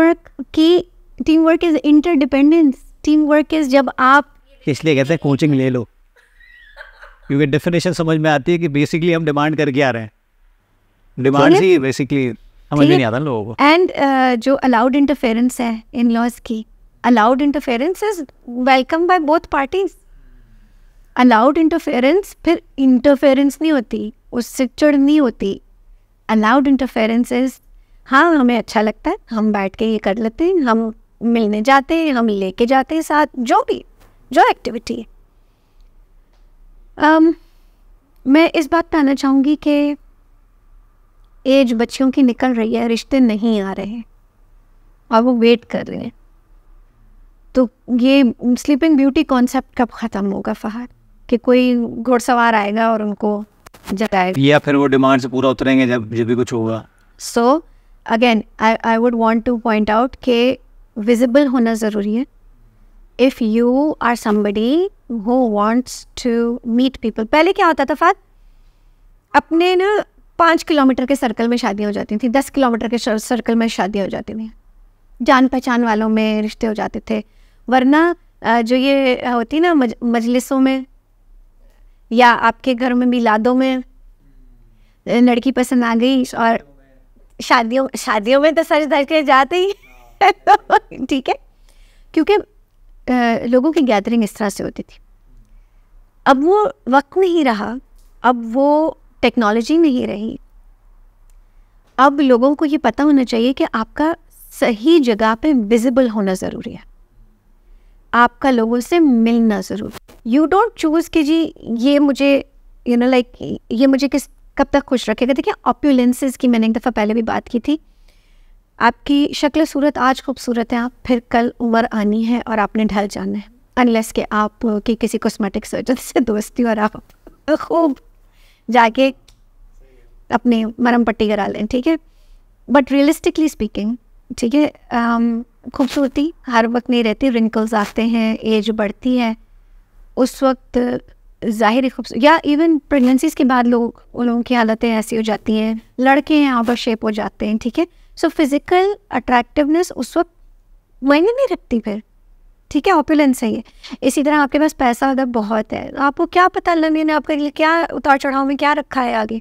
work is interdependence. Teamwork is, जब आप, इसलिए कहते हैं कोचिंग ले लो, क्योंकि डेफिनेशन समझ में आती है कि बेसिकली हम डिमांड करके आ रहे हैं। डिमांड ही बेसिकली समझ नहीं आता लोगों को। एंड जो अलाउड इंटरफेरेंस है इन लॉज की, allowed interference is welcome by both parties. Allowed interference फिर इंटरफेरेंस नहीं होती, उससे चिड़ नहीं होती। अलाउड इंटरफेरेंस इज, हाँ हमें अच्छा लगता है, हम बैठ के ये कर लेते हैं, हम मिलने जाते हैं, हम लेके जाते हैं साथ, जो भी जो एक्टिविटी है। मैं इस बात पे आना चाहूँगी कि एज बच्चियों की निकल रही है, रिश्ते नहीं आ रहे हैं और वो वेट कर रहे हैं, तो ये स्लीपिंग ब्यूटी कॉन्सेप्ट कब ख़त्म होगा फहद? कि कोई घुड़सवार आएगा और उनको जगाएगा, या फिर वो डिमांड से पूरा उतरेंगे जब भी कुछ होगा। So again I would want to point out के विजिबल होना ज़रूरी है। If you are somebody who wants to meet people, पहले क्या होता था फहद, अपने ना 5 किलोमीटर के सर्कल में शादियाँ हो जाती थी, 10 किलोमीटर के सर्कल में शादियाँ हो जाती थी, जान पहचान वालों में रिश्ते हो जाते थे। वरना जो ये होती ना मजलिसों में या आपके घर में मिलादों में लड़की पसंद आ गई और शादियों में तो सज धज के जाते ही ठीक है, क्योंकि लोगों की गैदरिंग इस तरह से होती थी। अब वो वक्त नहीं रहा, अब वो टेक्नोलॉजी नहीं रही। अब लोगों को ये पता होना चाहिए कि आपका सही जगह पे विजिबल होना ज़रूरी है, आपका लोगों से मिलना ज़रूरी। यू डोंट चूज़ कि जी ये मुझे ये मुझे किस कब तक खुश रखेगा। देखिए, ऑप्यूलेंसेस की मैंने एक दफ़ा पहले भी बात की थी। आपकी शक्ल सूरत आज खूबसूरत है, आप फिर कल उम्र आनी है और आपने ढल जाना है, अनलेस के आप कि किसी कॉस्मेटिक सर्जन से दोस्ती और आप खूब जाके अपने मरम पट्टी करा लें, ठीक है। बट रियलिस्टिकली स्पीकिंग, ठीक है, खूबसूरती हर वक्त नहीं रहती, रिंकल्स आते हैं, एज बढ़ती है, उस वक्त ज़ाहिर खूबसूरत, या इवन प्रेगनेंसीज़ के बाद उन लोगों की हालतें ऐसी हो जाती हैं, लड़के हैं आउट ऑफ शेप हो जाते हैं, ठीक है। सो फिज़िकल अट्रैक्टिवनेस उस वक्त मायने नहीं रखती फिर, ठीक है, ऑपुलेंस है ये। इसी तरह आपके पास पैसा अगर बहुत है, आपको क्या पता अल्लाह ने आपके लिए क्या उतार चढ़ाव में क्या रखा है आगे,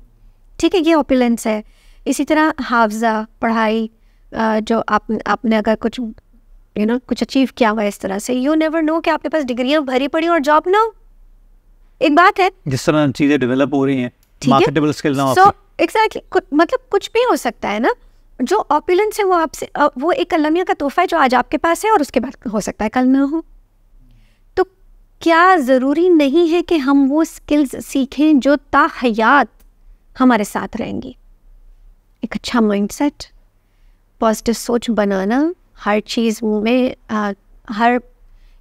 ठीक है, ये ऑपुलेंस है। इसी तरह हाफजा, पढ़ाई, जो आपने अगर कुछ कुछ अचीव किया हुआ है, इस तरह से यू नेवर नो कि आपके पास डिग्रियाँ भरी पड़ी और जॉब ना हो, एक बात है, जिस तरह चीज़ें डेवलप हो रही हैं, मार्केटेबल स्किल ना हो। सो एग्जैक्टली, मतलब कुछ भी हो सकता है ना। जो ऑपुलेंस है वो आपसे, वो एक अलमिया का तोहफा है जो आज आपके पास है और उसके बाद हो सकता है कल ना हो। तो क्या ज़रूरी नहीं है कि हम वो स्किल्स सीखें जो ताहयात हमारे साथ रहेंगी? एक अच्छा माइंडसेट, पॉजिटिव सोच बनाना हर चीज़ में, हर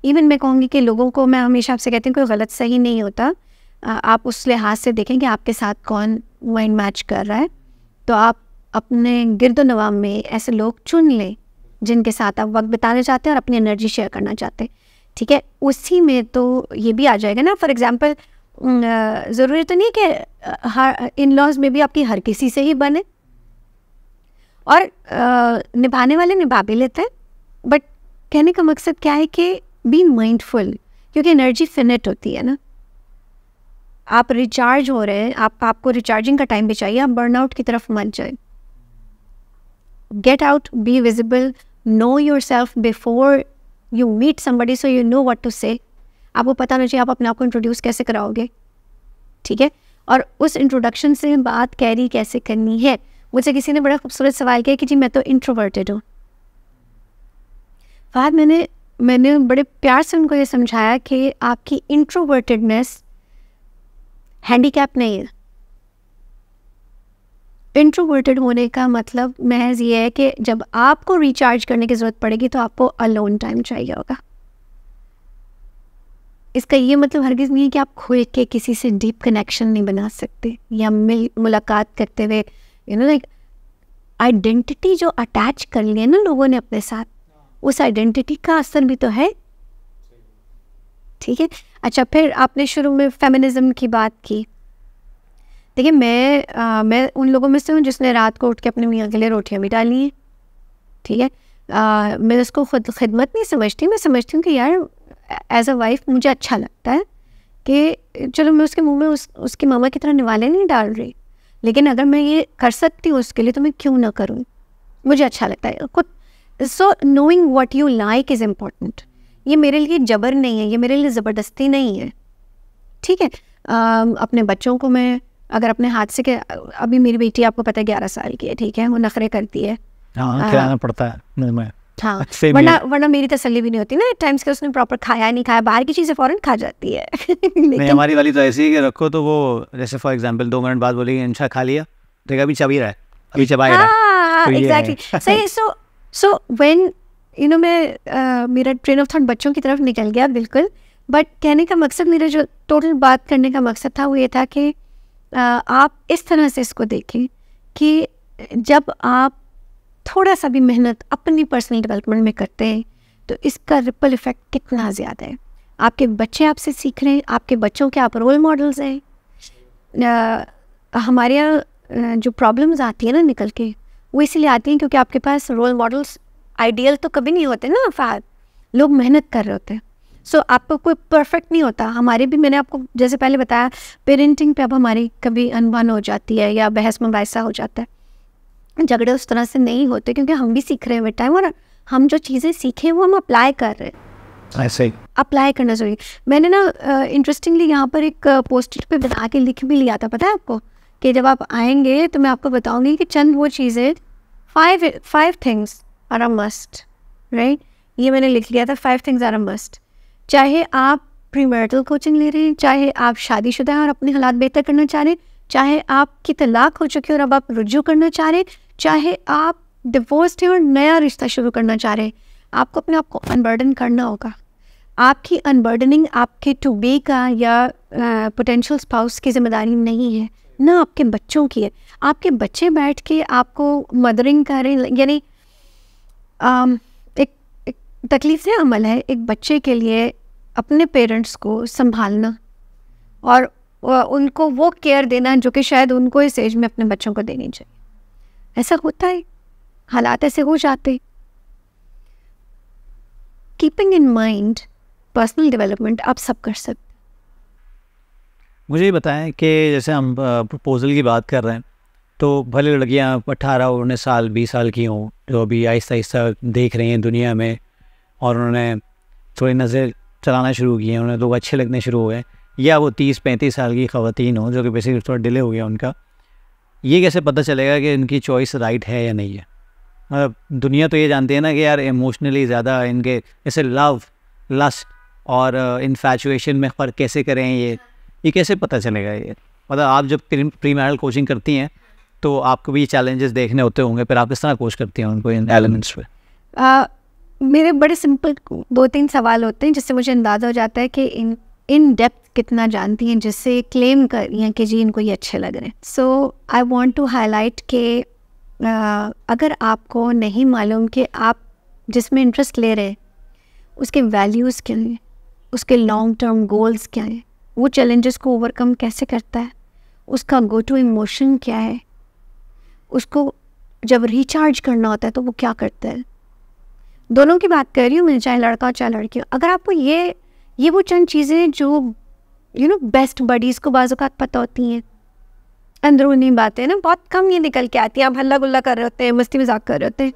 इवन मैं कहूँगी कि लोगों को, मैं हमेशा आपसे कहती हूँ कोई गलत सही नहीं होता, आप उस लिहाज से देखें कि आपके साथ कौन माइंड मैच कर रहा है, तो आप अपने गिरदो नवाम में ऐसे लोग चुन लें जिनके साथ आप वक्त बिताना चाहते हैं और अपनी एनर्जी शेयर करना चाहते हैं, ठीक है। उसी में तो ये भी आ जाएगा ना, फॉर एग्ज़ाम्पल, ज़रूरी तो नहीं कि हर इन लॉज में भी आपकी हर किसी से ही बने, और निभाने वाले निभा भी लेते हैं, बट कहने का मकसद क्या है कि बी माइंडफुल, क्योंकि एनर्जी फिनिट होती है ना, आप रिचार्ज हो रहे हैं, आपको रिचार्जिंग का टाइम भी चाहिए, आप बर्नआउट की तरफ मत जाए। Get out, be visible, know yourself before you meet somebody so you know what to say. आपको पता होना चाहिए आप अपने आप को इंट्रोड्यूस कैसे कराओगे, ठीक है, और उस इंट्रोडक्शन से बात कैरी कैसे करनी है। मुझसे किसी ने बड़ा खूबसूरत सवाल किया कि जी मैं तो इंट्रोवर्टेड हूँ। बाद मैंने बड़े प्यार से उनको ये समझाया कि आपकी इंट्रोवर्टेडनेस हैंडीकैप नहीं है। इंट्रोवर्टेड होने का मतलब महज ये है कि जब आपको रिचार्ज करने की ज़रूरत पड़ेगी तो आपको अलोन टाइम चाहिए होगा। इसका ये मतलब हरगिज़ नहीं है कि आप खुल के किसी से डीप कनेक्शन नहीं बना सकते या मुलाकात करते हुए लाइक आइडेंटिटी जो अटैच कर लिए ना लोगों ने अपने साथ, उस आइडेंटिटी का असर भी तो है, ठीक है। अच्छा, फिर आपने शुरू में फेमिनिज़म की बात की। देखिए मैं उन लोगों में से हूँ जिसने रात को उठ के अपने मियाँ के लिए रोटियाँ भी डाली हैं, ठीक है। मैं उसको खुद खिदमत नहीं समझती, मैं समझती हूँ कि यार एज अ वाइफ मुझे अच्छा लगता है कि चलो मैं उसके मुंह में उसकी मामा की तरह निवाले नहीं डाल रही, लेकिन अगर मैं ये कर सकती हूँ उसके लिए तो मैं क्यों ना करूँ, मुझे अच्छा लगता है खुद। So knowing what you like is important. ये मेरे लिए जबर नहीं है, ये मेरे लिए ज़बरदस्ती नहीं है, ठीक है। अपने बच्चों को मैं अगर अपने हाथ से अभी मेरी बेटी आपको पता है 11 साल की है, ठीक है, वो नखरे करती है, खिलाना पड़ता है, हाँ, वरना मेरी तसल्ली भी नहीं होती ना टाइम्स के उसने प्रॉपर खाया नहीं खाया, बाहर की चीज़ें फौरन खा जाती है। लेकिन हमारी वाली तो ऐसी है कि रखो तो वो जैसे फॉर एग्जांपल 2 मिनट बाद बोलेगी इंशा खा लिया, देखा अभी चबा ही रहा है, अभी चबा ही रहा है, एग्जैक्टली सही। सो व्हेन यू नो मैं मेरा ट्रेन ऑफ थॉट बच्चों की तरफ निकल गया बिल्कुल, बट कहने का मकसद मेरा जो टोटल बात करने का मकसद था वो ये था कि आप इस तरह से इसको देखें कि जब आप थोड़ा सा भी मेहनत अपनी पर्सनल डेवलपमेंट में करते हैं तो इसका रिपल इफ़ेक्ट कितना ज़्यादा है। आपके बच्चे आपसे सीख रहे हैं, आपके बच्चों के आप रोल मॉडल्स हैं। हमारे यहाँ जो प्रॉब्लम्स आती है ना निकल के, वो इसलिए आती हैं क्योंकि आपके पास रोल मॉडल्स आइडियल तो कभी नहीं होते ना, फार लोग मेहनत कर रहे होते हैं। सो आपको कोई परफेक्ट नहीं होता। हमारे भी, मैंने आपको जैसे पहले बताया, पेरेंटिंग पे अब हमारी कभी अनबन हो जाती है या बहस मुबाहिसा हो जाता है, झगड़े उस तरह से नहीं होते क्योंकि हम भी सीख रहे हैं विद टाइम, और हम जो चीज़ें सीखे वो हम अप्लाई कर रहे हैं। ऐसे अप्लाई करना जरूरी। मैंने ना इंटरेस्टिंगली यहाँ पर एक पोस्टर पे बना के लिख भी लिया था, पता है आपको, कि जब आप आएंगे तो मैं आपको बताऊँगी कि चंद वो चीज़ें 5 things are a must, right. ये मैंने लिख लिया था, 5 थिंग्स आर अ मस्ट। चाहे आप प्री मैरिटल कोचिंग ले रहे हैं, चाहे आप शादीशुदा हैं और अपने हालात बेहतर करना चाह रहे हैं, चाहे आपकी तलाक हो चुकी है और अब आप रुजू करना चाह रहे हैं, चाहे आप डिवोर्स्ड हैं और नया रिश्ता शुरू करना चाह रहे हैं, आपको अपने आप को अनबर्डन करना होगा। आपकी अनबर्डनिंग आपके टू बी का या पोटेंशियल स्पाउस की जिम्मेदारी नहीं है, ना आपके बच्चों की है। आपके बच्चे बैठ के आपको मदरिंग कर रहे हैं, यानी एक तकलीफ से अमल है एक बच्चे के लिए अपने पेरेंट्स को संभालना और उनको वो केयर देना जो कि शायद उनको इस एज में अपने बच्चों को देनी चाहिए। ऐसा होता है, हालात ऐसे हो जाते। Keeping in mind personal development आप सब कर सकते। मुझे ये बताएं कि जैसे हम प्रपोज़ल की बात कर रहे हैं तो भले लड़कियाँ 18-19 साल 20 साल की हों जो अभी आहिस्ता आहिस्ता देख रही हैं दुनिया में और उन्होंने थोड़ी नज़र चलाना शुरू की है, उन्हें लोग अच्छे लगने शुरू हो गए, या वो 30-35 साल की ख़वातीन हों जो कि बेसिकली थोड़ा डिले हो गया उनका, ये कैसे पता चलेगा कि इनकी चॉइस राइट है या नहीं है? मतलब दुनिया तो ये जानती है ना कि यार इमोशनली ज़्यादा इनके जैसे लव लस्ट और इन्फैचुएशन में फ़र्क कैसे करें, ये कैसे पता चलेगा? ये मतलब आप जब प्री मैरिटल कोचिंग करती हैं तो आपको भी चैलेंजेस देखने होते होंगे, फिर आप किस तरह कोच करती हैं उनको इन एलिमेंट्स पर? मेरे बड़े सिंपल 2-3 सवाल होते हैं जिससे मुझे अंदाज़ा हो जाता है कि इन डेप्थ कितना जानती हैं जिससे क्लेम कर रही हैं कि जी इनको ये अच्छे लग रहे हैं। So I want to highlight के अगर आपको नहीं मालूम कि आप जिसमें इंटरेस्ट ले रहे हैं उसके वैल्यूज़ क्या हैं, उसके लॉन्ग टर्म गोल्स क्या हैं, वो चैलेंजेस को ओवरकम कैसे करता है, उसका गो टू इमोशन क्या है, उसको जब रिचार्ज करना होता है तो वो क्या करता है, दोनों की बात कर रही हूँ मैं, चाहे लड़का हो चाहे लड़की हो। अगर आपको ये वो चंद चीज़ें जो बेस्ट बडीज़ को बाज़ औक़ात पता होती हैं, अंदरूनी बातें ना बहुत कम ये निकल के आती हैं। आप हल्ला गुल्ला कर रहे होते हैं, मस्ती मजाक कर रहे होते हैं,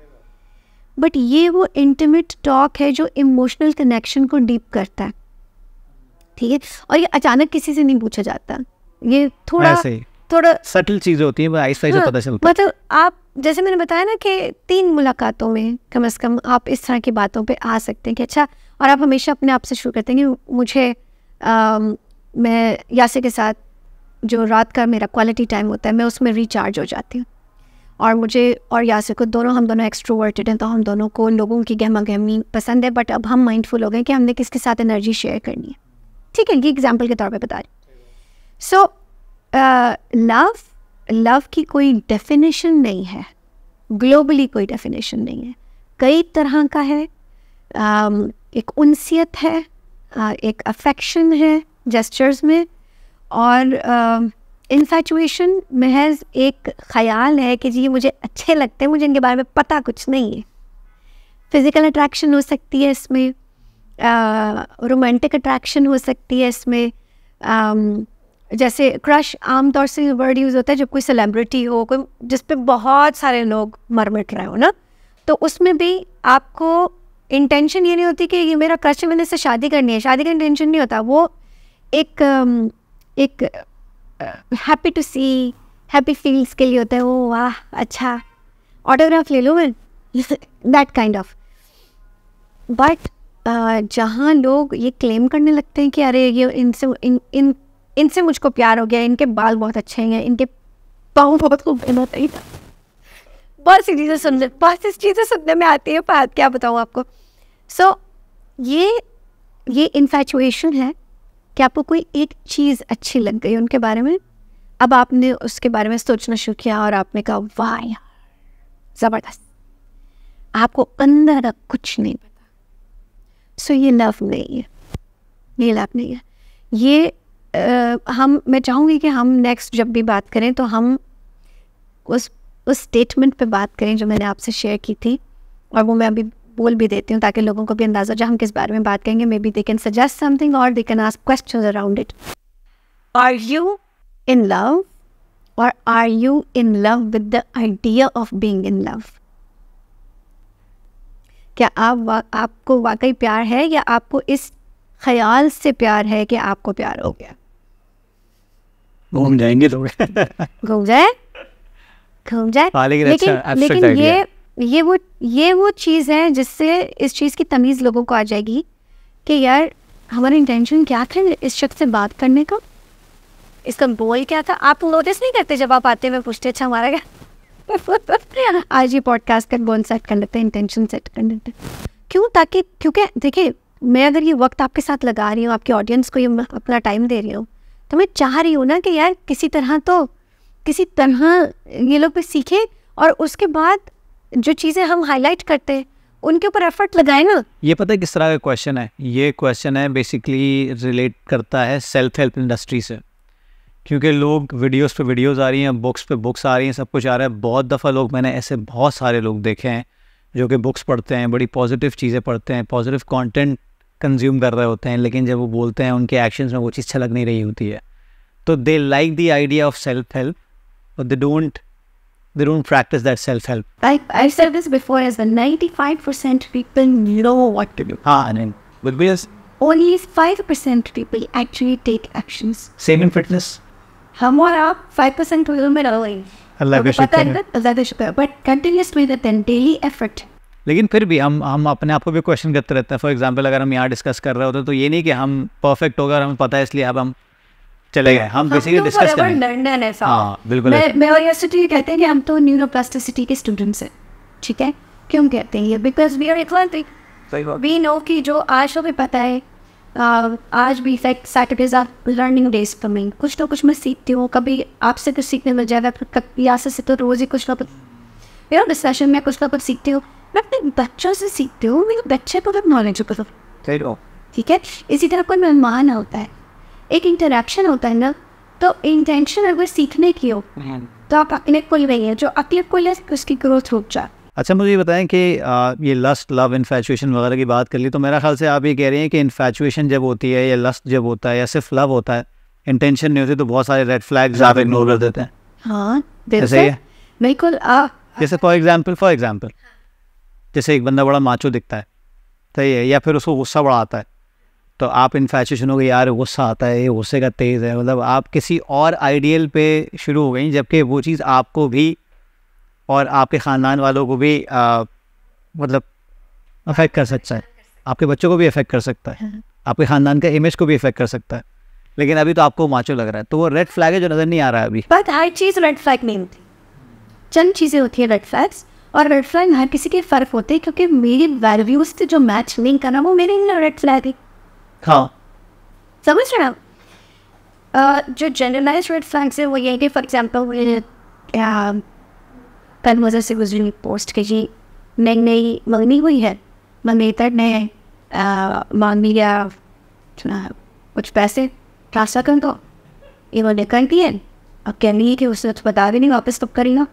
बट ये वो इंटीमेट टॉक है जो इमोशनल कनेक्शन को डीप करता है, ठीक है। और ये अचानक किसी से नहीं पूछा जाता, ये थोड़ा सटल चीज़ होती है, आहिस्ता-आहिस्ता पता चलता है। मतलब आप जैसे मैंने बताया ना कि 3 मुलाकातों में कम से कम आप इस तरह की बातों पे आ सकते हैं कि अच्छा। और आप हमेशा अपने आप से शुरू करते हैं कि मुझे मैं यासिर के साथ जो रात का मेरा क्वालिटी टाइम होता है मैं उसमें रिचार्ज हो जाती हूँ, और मुझे और यासिर को हम दोनों एक्सट्रोवर्टेड हैं, तो हम दोनों को लोगों की गहमा गहमी पसंद है, बट अब हम माइंडफुल हो गए कि हमने किसके साथ एनर्जी शेयर करनी है, ठीक है। ये एग्जाम्पल के तौर पर बता रही। सो लव की कोई डेफिनेशन नहीं है, ग्लोबली कोई डेफिनेशन नहीं है, कई तरह का है। एक उनसियत है, एक अफेक्शन है जेस्चर्स में, और इन्फैचुएशन महज एक ख़याल है कि जी ये मुझे अच्छे लगते हैं, मुझे इनके बारे में पता कुछ नहीं है। फिज़िकल अट्रैक्शन हो सकती है इसमें, रोमांटिक अट्रैक्शन हो सकती है इसमें। जैसे क्रश आमतौर से वर्ड यूज़ होता है जब कोई सेलिब्रिटी हो, कोई जिस पे बहुत सारे लोग मरमट रहे हो ना, तो उसमें भी आपको इंटेंशन ये नहीं होती कि ये मेरा क्रश है, मैंने इससे शादी करनी है। शादी का इंटेंशन नहीं होता, वो एक happy to see, happy feels के लिए होता है। ओ वाह अच्छा ऑटोग्राफ ले लो मैं, दैट काइंड ऑफ। बट जहाँ लोग ये क्लेम करने लगते हैं कि अरे ये इनसे मुझको प्यार हो गया, इनके बाल बहुत अच्छे हैं, इनके पाँव बहुत खूबसूरत है, बहुत सी चीज़ें सुनने में आती है, पर क्या बताऊँ आपको। सो ये इन्फैचुएशन है कि आपको कोई एक चीज़ अच्छी लग गई उनके बारे में, अब आपने उसके बारे में सोचना शुरू किया और आपने कहा वाह यार ज़बरदस्त, आपको अंदर कुछ नहीं पता। सो ये लव नहीं है, ये लव नहीं है। ये मैं चाहूँगी कि हम नेक्स्ट जब भी बात करें तो हम उस स्टेटमेंट पे बात करें जो मैंने आपसे शेयर की थी, और वो मैं अभी बोल भी देती हूँ ताकि लोगों को भी अंदाज़ा हो जाए हम किस बारे में बात करेंगे। Maybe they can suggest something और they can ask questions around it. Are you in love, और are you in love with the idea of being in love? क्या आपको वाकई प्यार है, या आपको इस ख्याल से प्यार है कि आपको प्यार हो गया? घूम जाएंगे तो घूम जाए लेकिन ये वो चीज़ है जिससे इस चीज़ की तमीज़ लोगों को आ जाएगी कि यार हमारा इंटेंशन क्या था इस शख्स से बात करने का, इसका बोल क्या था। आप नोटिस नहीं करते जब आप आते हुए पूछते अच्छा हमारा क्या आज ये पॉडकास्ट का गोल सेट कर लेते हैं, इंटेंशन सेट कर लेते हैं। क्यों? ताकि क्योंकि देखिए मैं अगर ये वक्त आपके साथ लगा रही हूँ, आपकी ऑडियंस को ये अपना टाइम दे रही हूँ, तो मैं चाह रही हूँ ना कि यार किसी तरह ये लोग भी सीखें, और उसके बाद जो चीज़ें हम हाईलाइट करते हैं उनके ऊपर एफर्ट लगाए ना। ये पता है किस तरह का क्वेश्चन है? ये क्वेश्चन है बेसिकली रिलेट करता है सेल्फ हेल्प इंडस्ट्री से, क्योंकि लोग वीडियोज़ पर वीडियोज़ आ रही हैं, बुक्स पर बुक्स आ रही हैं, सब कुछ आ रहा है। बहुत दफ़ा मैंने ऐसे बहुत सारे लोग देखे हैं जो कि बुक्स पढ़ते हैं, बड़ी पॉजिटिव चीज़ें पढ़ते हैं, पॉजिटिव कॉन्टेंट कंज्यूम कर रहे होते हैं, लेकिन जब वो बोलते हैं उनके एक्शंस में वो चीज़ छलक नहीं रही होती है। तो they like the idea of self help, but they don't practice that self help. I said this before as 95% people know what to do, हां, but because only 5% people actually take actions. Same in fitness, हमारा 5% लोग में रहे, अल्लाह का शुक्र, but continuous with that daily effort. लेकिन फिर भी हम अपने आप को भी क्वेश्चन करते रहते हैं। फॉर एग्जांपल, अगर हम यहाँ डिस्कस कर रहे होते हैं तो ये नहीं कि हम परफेक्ट होगा और हमें पता है इसलिए अब हम चले गए, हम बेसिकली डिस्कस कर रहे हैं। लर्नर है साहब। हां बिल्कुल, मैं और यूनिवर्सिटी कहते हैं कि हम तो न्यूरोप्लास्टिसिटी के स्टूडेंट्स हैं, ठीक है। क्यों कहते हैं ये? Because we are expert, we know कि जो आज हमें पता है, आज भी effect Saturdays are learning days for me, कुछ ना कुछ मैं सीखती हूँ, कभी आपसे कुछ सीखने मिल जाएगा, कभी आपसे से तो रोज़ ही कुछ ना कुछ डिस्कशन में कुछ ना कुछ सीखती हूँ, मैं अपने बच्चों से सीखती हूँ, मेरे बच्चे को नॉलेज हो, ठीक है। इसी तरह कोई मेहमान होता है, एक इंटरेक्शन होता है ना, तो इंटेंशन अगर सीखने की हो तो आप अपने को नहीं है, जो अपने को ले उसकी ग्रोथ रुक जाए। अच्छा, मुझे ये बताएं कि ये लस्ट, लव, इन्फैचुएशन वगैरह की बात कर ली, तो मेरा ख्याल से आप ये कह रहे हैं कि इन्फैचुएशन जब होती है या लस्ट जब होता है या सिर्फ लव होता है, इंटेंशन नहीं होती, तो बहुत सारे रेड फ्लैग्स आप इग्नोर कर देते हैं। हाँ बिल्कुल। जैसे फॉर एग्जाम्पल जैसे एक बंदा बड़ा माचो दिखता है, सही है, या फिर उसको गुस्सा बड़ा आता है, तो आप इन्फैचुएशन हो गई, यार गुस्सा आता है, ये गुस्से का तेज़ है, मतलब आप किसी और आइडियल पे शुरू हो गई, जबकि वो चीज़ आपको भी और आपके ख़ानदान वालों को भी मतलब अफेक्ट कर सकता है, आपके बच्चों को भी अफेक्ट कर सकता है, आपके ख़ानदान का इमेज को भी अफेक्ट कर सकता है। लेकिन अभी तो आपको माचो लग रहा है, तो वो रेड फ्लैग है जो नज़र नहीं आ रहा है अभी। बट हर चीज़ रेड फ्लैग नहीं होती, चंद चीज़ें होती है रेड फ्लैग्स, और रेड फ्लैग हर किसी के फ़र्क होते हैं, क्योंकि मेरी वैल्यूज़ से जो मैच नहीं करना वो मेरे लिए रेड फ्लैग है। हाँ समझ रहे हैं आप। जो जनरलाइज रेड फ्लैग्स है वो ये कि फॉर एग्जाम्पल कल मज़र से गुजरी पोस्ट के जी नई नई मंगनी हुई है, मंगेतर ने मांग लिया कुछ पैसे ट्रांसफर कर दो, इन्होंने कर दिए, अब कह रही है कि उसने तो बता भी नहीं वापस कब करेगा,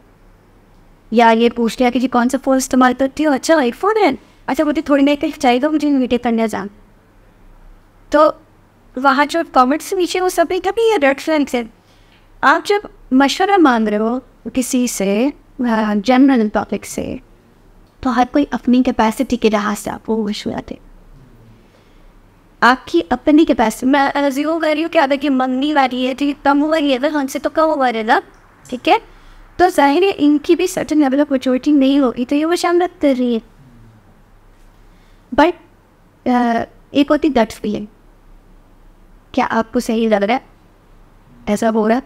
या ये पूछ लिया कि जी कौन सा फ़ोन इस्तेमाल करती हो, अच्छा आईफोन है, अच्छा मुझे थोड़ी देर के चाहिए मुझे वीडियो करने जान, तो वहाँ जो कमेंट्स नीचे वो सब एक अभी रेड फ्लैग्स है। आप जब मशवरा मांग रहे हो किसी से जनरल टॉपिक से, तो हर कोई अपनी कैपेसिटी के लिहाज से आपको मशवरा दे, आपकी अपनी कैपेसिटी। मैं अज्यूम कर रही हूँ कि अगर कि मंगनी वाली है ठीक कम हो रही है, अगर हमसे तो कम हो रही है, ठीक है, तो जाहिर है इनकी भी सर्टन लेवल ऑफ मैच्योरिटी नहीं होगी, तो ये वो शामत कर रही है। बट एक होती गट फीलिंग, क्या आपको सही लग रहा है ऐसा हो रहा है,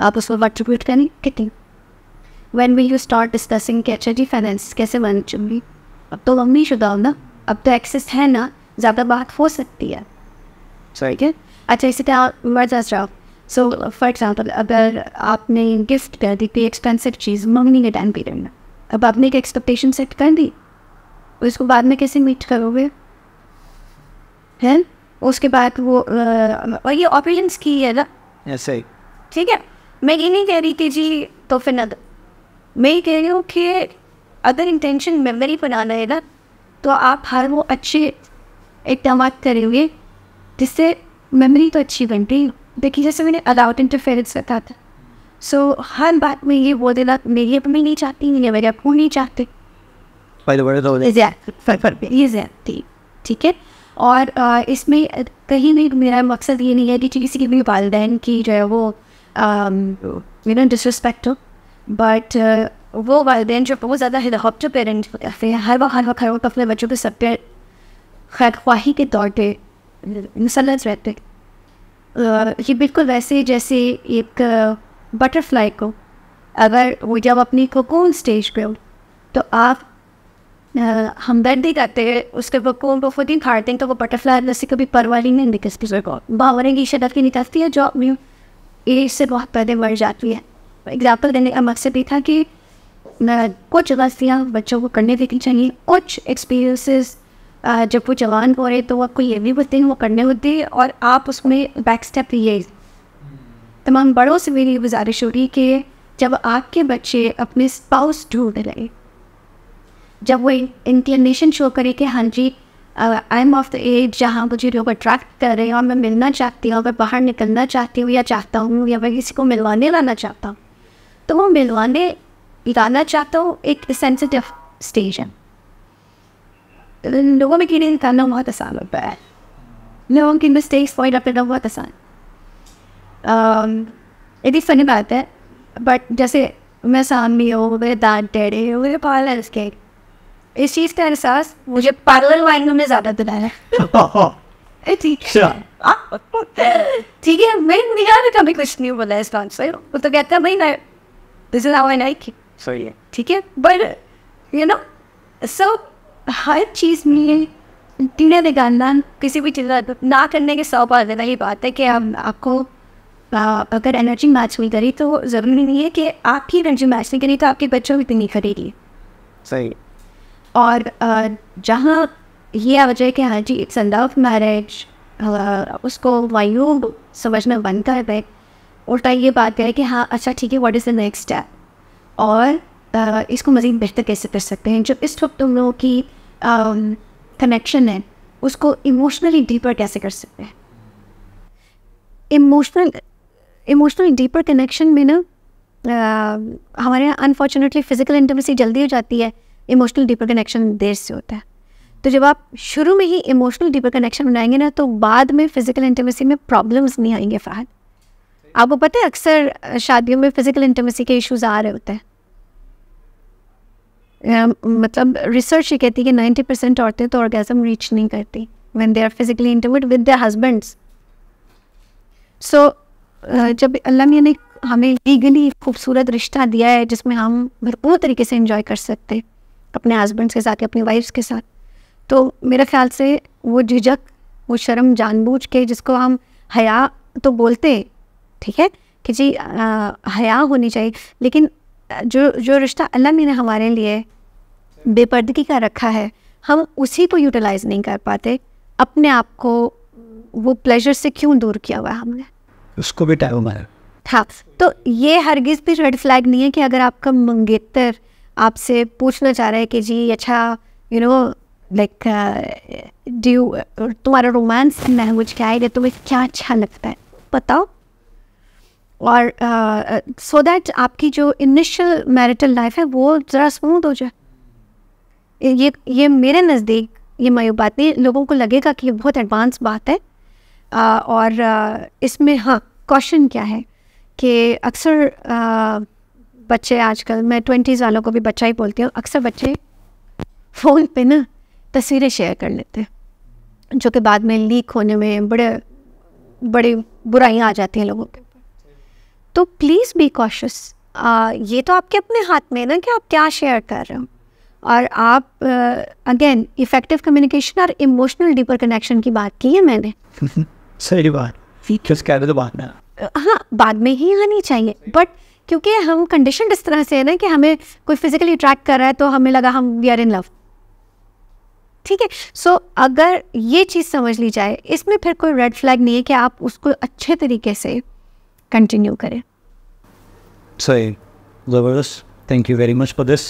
आप उसको कंट्रीब्यूट करें कितनी, when will you start discussing catch जी फाइनेंस कैसे बन चुकी, अब तो मम्मी शुदा हो ना, अब तो एक्सेस है ना, ज़्यादा बात हो सकती है, सही है। अच्छा इसी तरह मर्जा जाओ, सो फॉर एग्जाम्पल अगर आपने गिफ्ट कर दी कोई एक्सपेंसिव चीज़ मंगनी के टाइम पीरियड में, अब आपने एक एक्सपेक्टेशन सेट कर दी, उसको बाद में कैसे मीट करोगे है, उसके बाद वो और ये ऑपिनियंस की है ना ऐसे, ठीक है। मैं ये नहीं कह रही कि जी तो फिर न, मैं ये कह रही हूँ कि अगर इंटेंशन मेमोरी बनाना है ना, तो आप हर वो अच्छे इकदाम करेंगे जिससे मेमोरी तो अच्छी बन रही। देखिए जैसे मैंने अलाउड इंटरफेरेंस रखा था, सो हर बात में ये बोल देना मेरी अपनी नहीं चाहती, मेरे आपको नहीं चाहते, ठीक है। और इसमें कहीं भी मेरा मकसद ये नहीं है कि किसी के भी वालदैन की जो है वो यू नो डिसरिस्पेक्ट हो, बट वो वालदैन जो बहुत ज़्यादा हेलीकॉप्टर पेरेंट होते हैं, हर वक्त अपने बच्चों के सब पे खैरख्वाही के तौर पर मुसलस रहते। ये बिल्कुल वैसे जैसे एक बटरफ्लाई को अगर वो जब अपनी कोकून स्टेज पे हो, तो आप हमदर्दी करते हैं उसके बकून को खुद ही खाड़ते हैं, तो वो बटरफ्लाई जैसे कभी परवाली नहीं निकलती, बावरें की शदत की निकलती है जो अपनी एज से बहुत पहले मर जाती है। एग्जाम्पल देने का मकसद ये था कि कुछ गलतियाँ बच्चों को करने देनी चाहिए, कुछ एक्सपीरियंसेस जब वो जवान हो रहे तो आपको ये भी बोलते हैं वो करने होते हैं, और आप उसमें बैक स्टेप लिए। तमाम बड़ों से मेरी गुजारिश हो रही कि जब आपके बच्चे अपने स्पाउस ढूंढ रहे, जब वो इंक्लिनेशन शो करे कि हाँ जी I am of the age जहाँ मुझे लोग अट्रैक्ट कर रहे हैं और मैं मिलना चाहती हूँ, मैं बाहर निकलना चाहती हूँ या चाहता हूँ, या मैं किसी को मिलवाने लाना चाहता हूँ, तो वो मिलवाने लाना चाहता हूँ एक सेंसिटिव स्टेज है। लोगों में कीड़े निकालना बहुत आसान होता है, लोगों की मिस्टेक्स पॉइंट आउट करना बहुत आसान यदि फनी बात है, बट जैसे मैं सामने हो मेरे दांत टेढ़े हो मेरे पार्लर उसके इस चीज़ का एहसास मुझे पार्लर वाइन में ज़्यादा दिलाया है, ठीक है। मैं निगाह में कभी कुछ नहीं बोला इस बात से, वो तो कहता है भाई ना this is how I like it, ठीक है। बट यू नो सो हर चीज़ में टीने निकालना, किसी भी चीज़ ना करने के 100 बार देना, ये बात है कि आपको अगर एनर्जी मैच नहीं करी तो ज़रूरी नहीं है कि आपकी एनर्जी मैच नहीं करी तो आपके बच्चों भी नहीं करेगी, सही। और जहाँ ये आवजह कि हाँ जी इट्स अंडर ऑफ मैरिज, उसको वायु समझना बंद कर दे, उल्टा ये बात करें कि हाँ अच्छा ठीक है what is the next step, और इसको मज़ीद बेहतर कैसे कर सकते हैं, जो इस वक्त तुम लोगों की कनेक्शन है उसको इमोशनली डीपर कैसे कर सकते हैं। इमोशनली डीपर कनेक्शन में ना हमारे यहाँ अनफॉर्चुनेटली फ़िज़िकल इंटीमेसी जल्दी हो जाती है, इमोशनल डीपर कनेक्शन देर से होता है। तो जब आप शुरू में ही इमोशनल डीपर कनेक्शन बनाएंगे ना, तो बाद में फ़िज़िकल इंटीमेसी में प्रॉब्लम्स नहीं आएंगे। फ़ाहद आपको पता है अक्सर शादियों में फ़िज़िकल इंटीमेसी के इश्यूज़ आ रहे होते हैं। मतलब रिसर्च ये कहती है कि 90% औरतें तो ऑर्गेज़म रीच नहीं करती when they are physically intimate with their husbands. So जब अल्लाह मियाँ ने हमें लीगली खूबसूरत रिश्ता दिया है जिसमें हम भरपूर तरीके से इंजॉय कर सकते हैं अपने हस्बैंड्स के साथ या अपनी वाइफ्स के साथ, तो मेरे ख्याल से वो झिझक, वो शर्म जानबूझ के, जिसको हम हया तो बोलते हैं, ठीक है कि जी हया होनी चाहिए, लेकिन जो रिश्ता अल्लाह मियाँ ने हमारे लिए बेपर्दगी का रखा है, हम उसी को यूटिलाइज़ नहीं कर पाते। अपने आप को वो प्लेजर से क्यों दूर किया हुआ है हमने, उसको भी टाइम मारा था। तो ये हरगिज़ भी रेड फ्लैग नहीं है कि अगर आपका मंगेतर आपसे पूछना चाह रहा है कि जी अच्छा यू नो लाइक तुम्हारा रोमांस लैंग्वेज क्या है, तुम्हें क्या अच्छा लगता है बताओ, और सो दैट आपकी जो इनिशियल मैरिटल लाइफ है वो ज़रा स्मूथ हो जाए। ये मेरे नज़दीक ये मायूबात नहीं, लोगों को लगेगा कि ये बहुत एडवांस बात है। और इसमें हाँ कॉशन क्या है कि अक्सर बच्चे आजकल, मैं 20s वालों को भी बच्चा ही बोलती हूँ, अक्सर बच्चे फ़ोन पे ना तस्वीरें शेयर कर लेते हैं जो कि बाद में लीक होने में बड़े बड़ी बुराइयाँ आ जाती हैं लोगों के। तो प्लीज़ बी कॉशियस, ये तो आपके अपने हाथ में है ना कि आप क्या शेयर कर रहे हो। और आप अगेन इफ़ेक्टिव कम्युनिकेशन और इमोशनल डीपर कनेक्शन की बात की है मैंने। सही बात, तो बात ना हाँ बाद में ही आनी चाहिए, बट क्योंकि हम कंडीशन इस तरह से है ना कि हमें कोई फिजिकली अट्रैक्ट कर रहा है तो हमें लगा हम वी आर इन लव, ठीक है। सो अगर ये चीज़ समझ ली जाए, इसमें फिर कोई रेड फ्लैग नहीं है कि आप उसको अच्छे तरीके से कंटिन्यू करें। सही, ज़बरदस्त, thank you very much for this.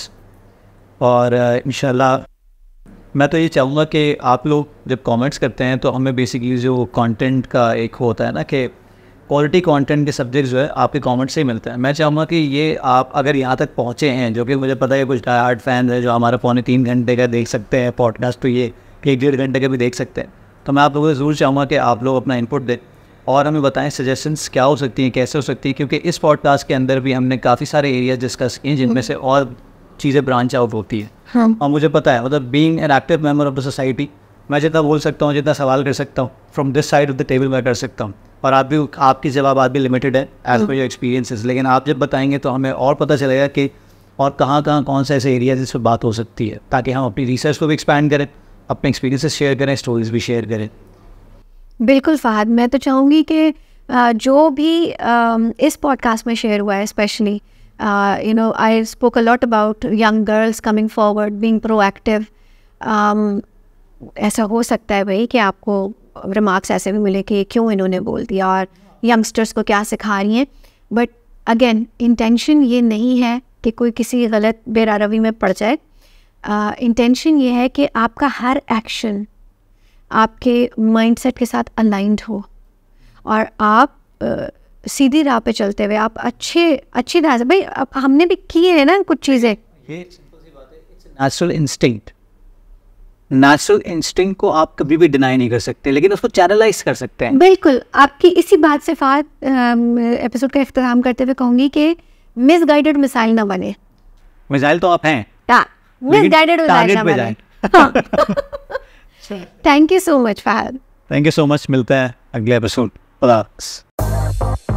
और इंशाल्लाह मैं तो ये चाहूँगा कि आप लोग जब कमेंट्स करते हैं तो हमें बेसिकली जो कंटेंट का एक होता है ना कि क्वालिटी कंटेंट के सब्जेक्ट जो है आपके कमेंट से ही मिलते हैं। मैं चाहूँगा कि ये आप अगर यहाँ तक पहुँचे हैं, जो कि मुझे पता है कुछ डाई हार्ड फैन है जो हमारा 2.25 घंटे का देख सकते हैं पॉडकास्ट, तो ये 1.5 घंटे का भी देख सकते हैं, तो मैं आप लोगों को ज़रूर चाहूँगा कि आप लोग अपना इनपुट दें और हमें बताएं सजेशंस क्या हो सकती हैं, कैसे हो सकती हैं, क्योंकि इस पॉडकास्ट के अंदर भी हमने काफ़ी सारे एरियाज डिस्कस किए जिनमें से और चीज़ें ब्रांच आउट होती है। और मुझे पता है मतलब being an active member of the society, मैं जितना बोल सकता हूँ, जितना सवाल कर सकता हूँ from this side of the table मैं कर सकता हूँ, और आप भी आपकी जवाब भी लिमिटेड है एज पर योर एक्सपीरियंसेस, लेकिन आप जब बताएंगे तो हमें और पता चलेगा कि और कहाँ कहाँ कौन सा ऐसे एरियाज जिस पर बात हो सकती है, ताकि हम अपनी रिसर्च को भी एक्सपैंड करें, अपने एक्सपीरियंसेस शेयर करें, स्टोरीज भी शेयर करें। बिल्कुल फ़ाहद, मैं तो चाहूँगी कि जो भी इस पॉडकास्ट में शेयर हुआ है, specially you know I spoke a lot about young girls coming forward, being proactive. ऐसा हो सकता है भाई कि आपको रिमार्क्स ऐसे भी मिले कि क्यों इन्होंने बोल दिया और यंगस्टर्स को क्या सिखा रही हैं, बट अगेन इंटेंशन ये नहीं है कि कोई किसी गलत बेरारवी में पड़ जाए। इंटेंशन ये है कि आपका हर एक्शन आपके माइंडसेट के साथ अलाइंड हो और आप सीधी राह पे चलते हुए आप अच्छी राह से, भाई अब हमने भी किए हैं ना कुछ चीज़ें। ये सिंपल सी बात है, इट्स नेचुरल इंस्टिंक्ट को आप कभी भी डिनाई नहीं कर सकते, लेकिन उसको चैनलाइज कर सकते हैं। बिल्कुल, आपकी इसी बात से फाद एपिसोड का इख्तिताम करते हुए कहूँगी कि मिसगाइडेड मिसाइल ना बने। मिसाइल तो आप हैं, मिसगाइडेड मिसाइल ना बने। Thank you so much Fahad. Thank you so much, मिलते हैं अगले एपिसोड।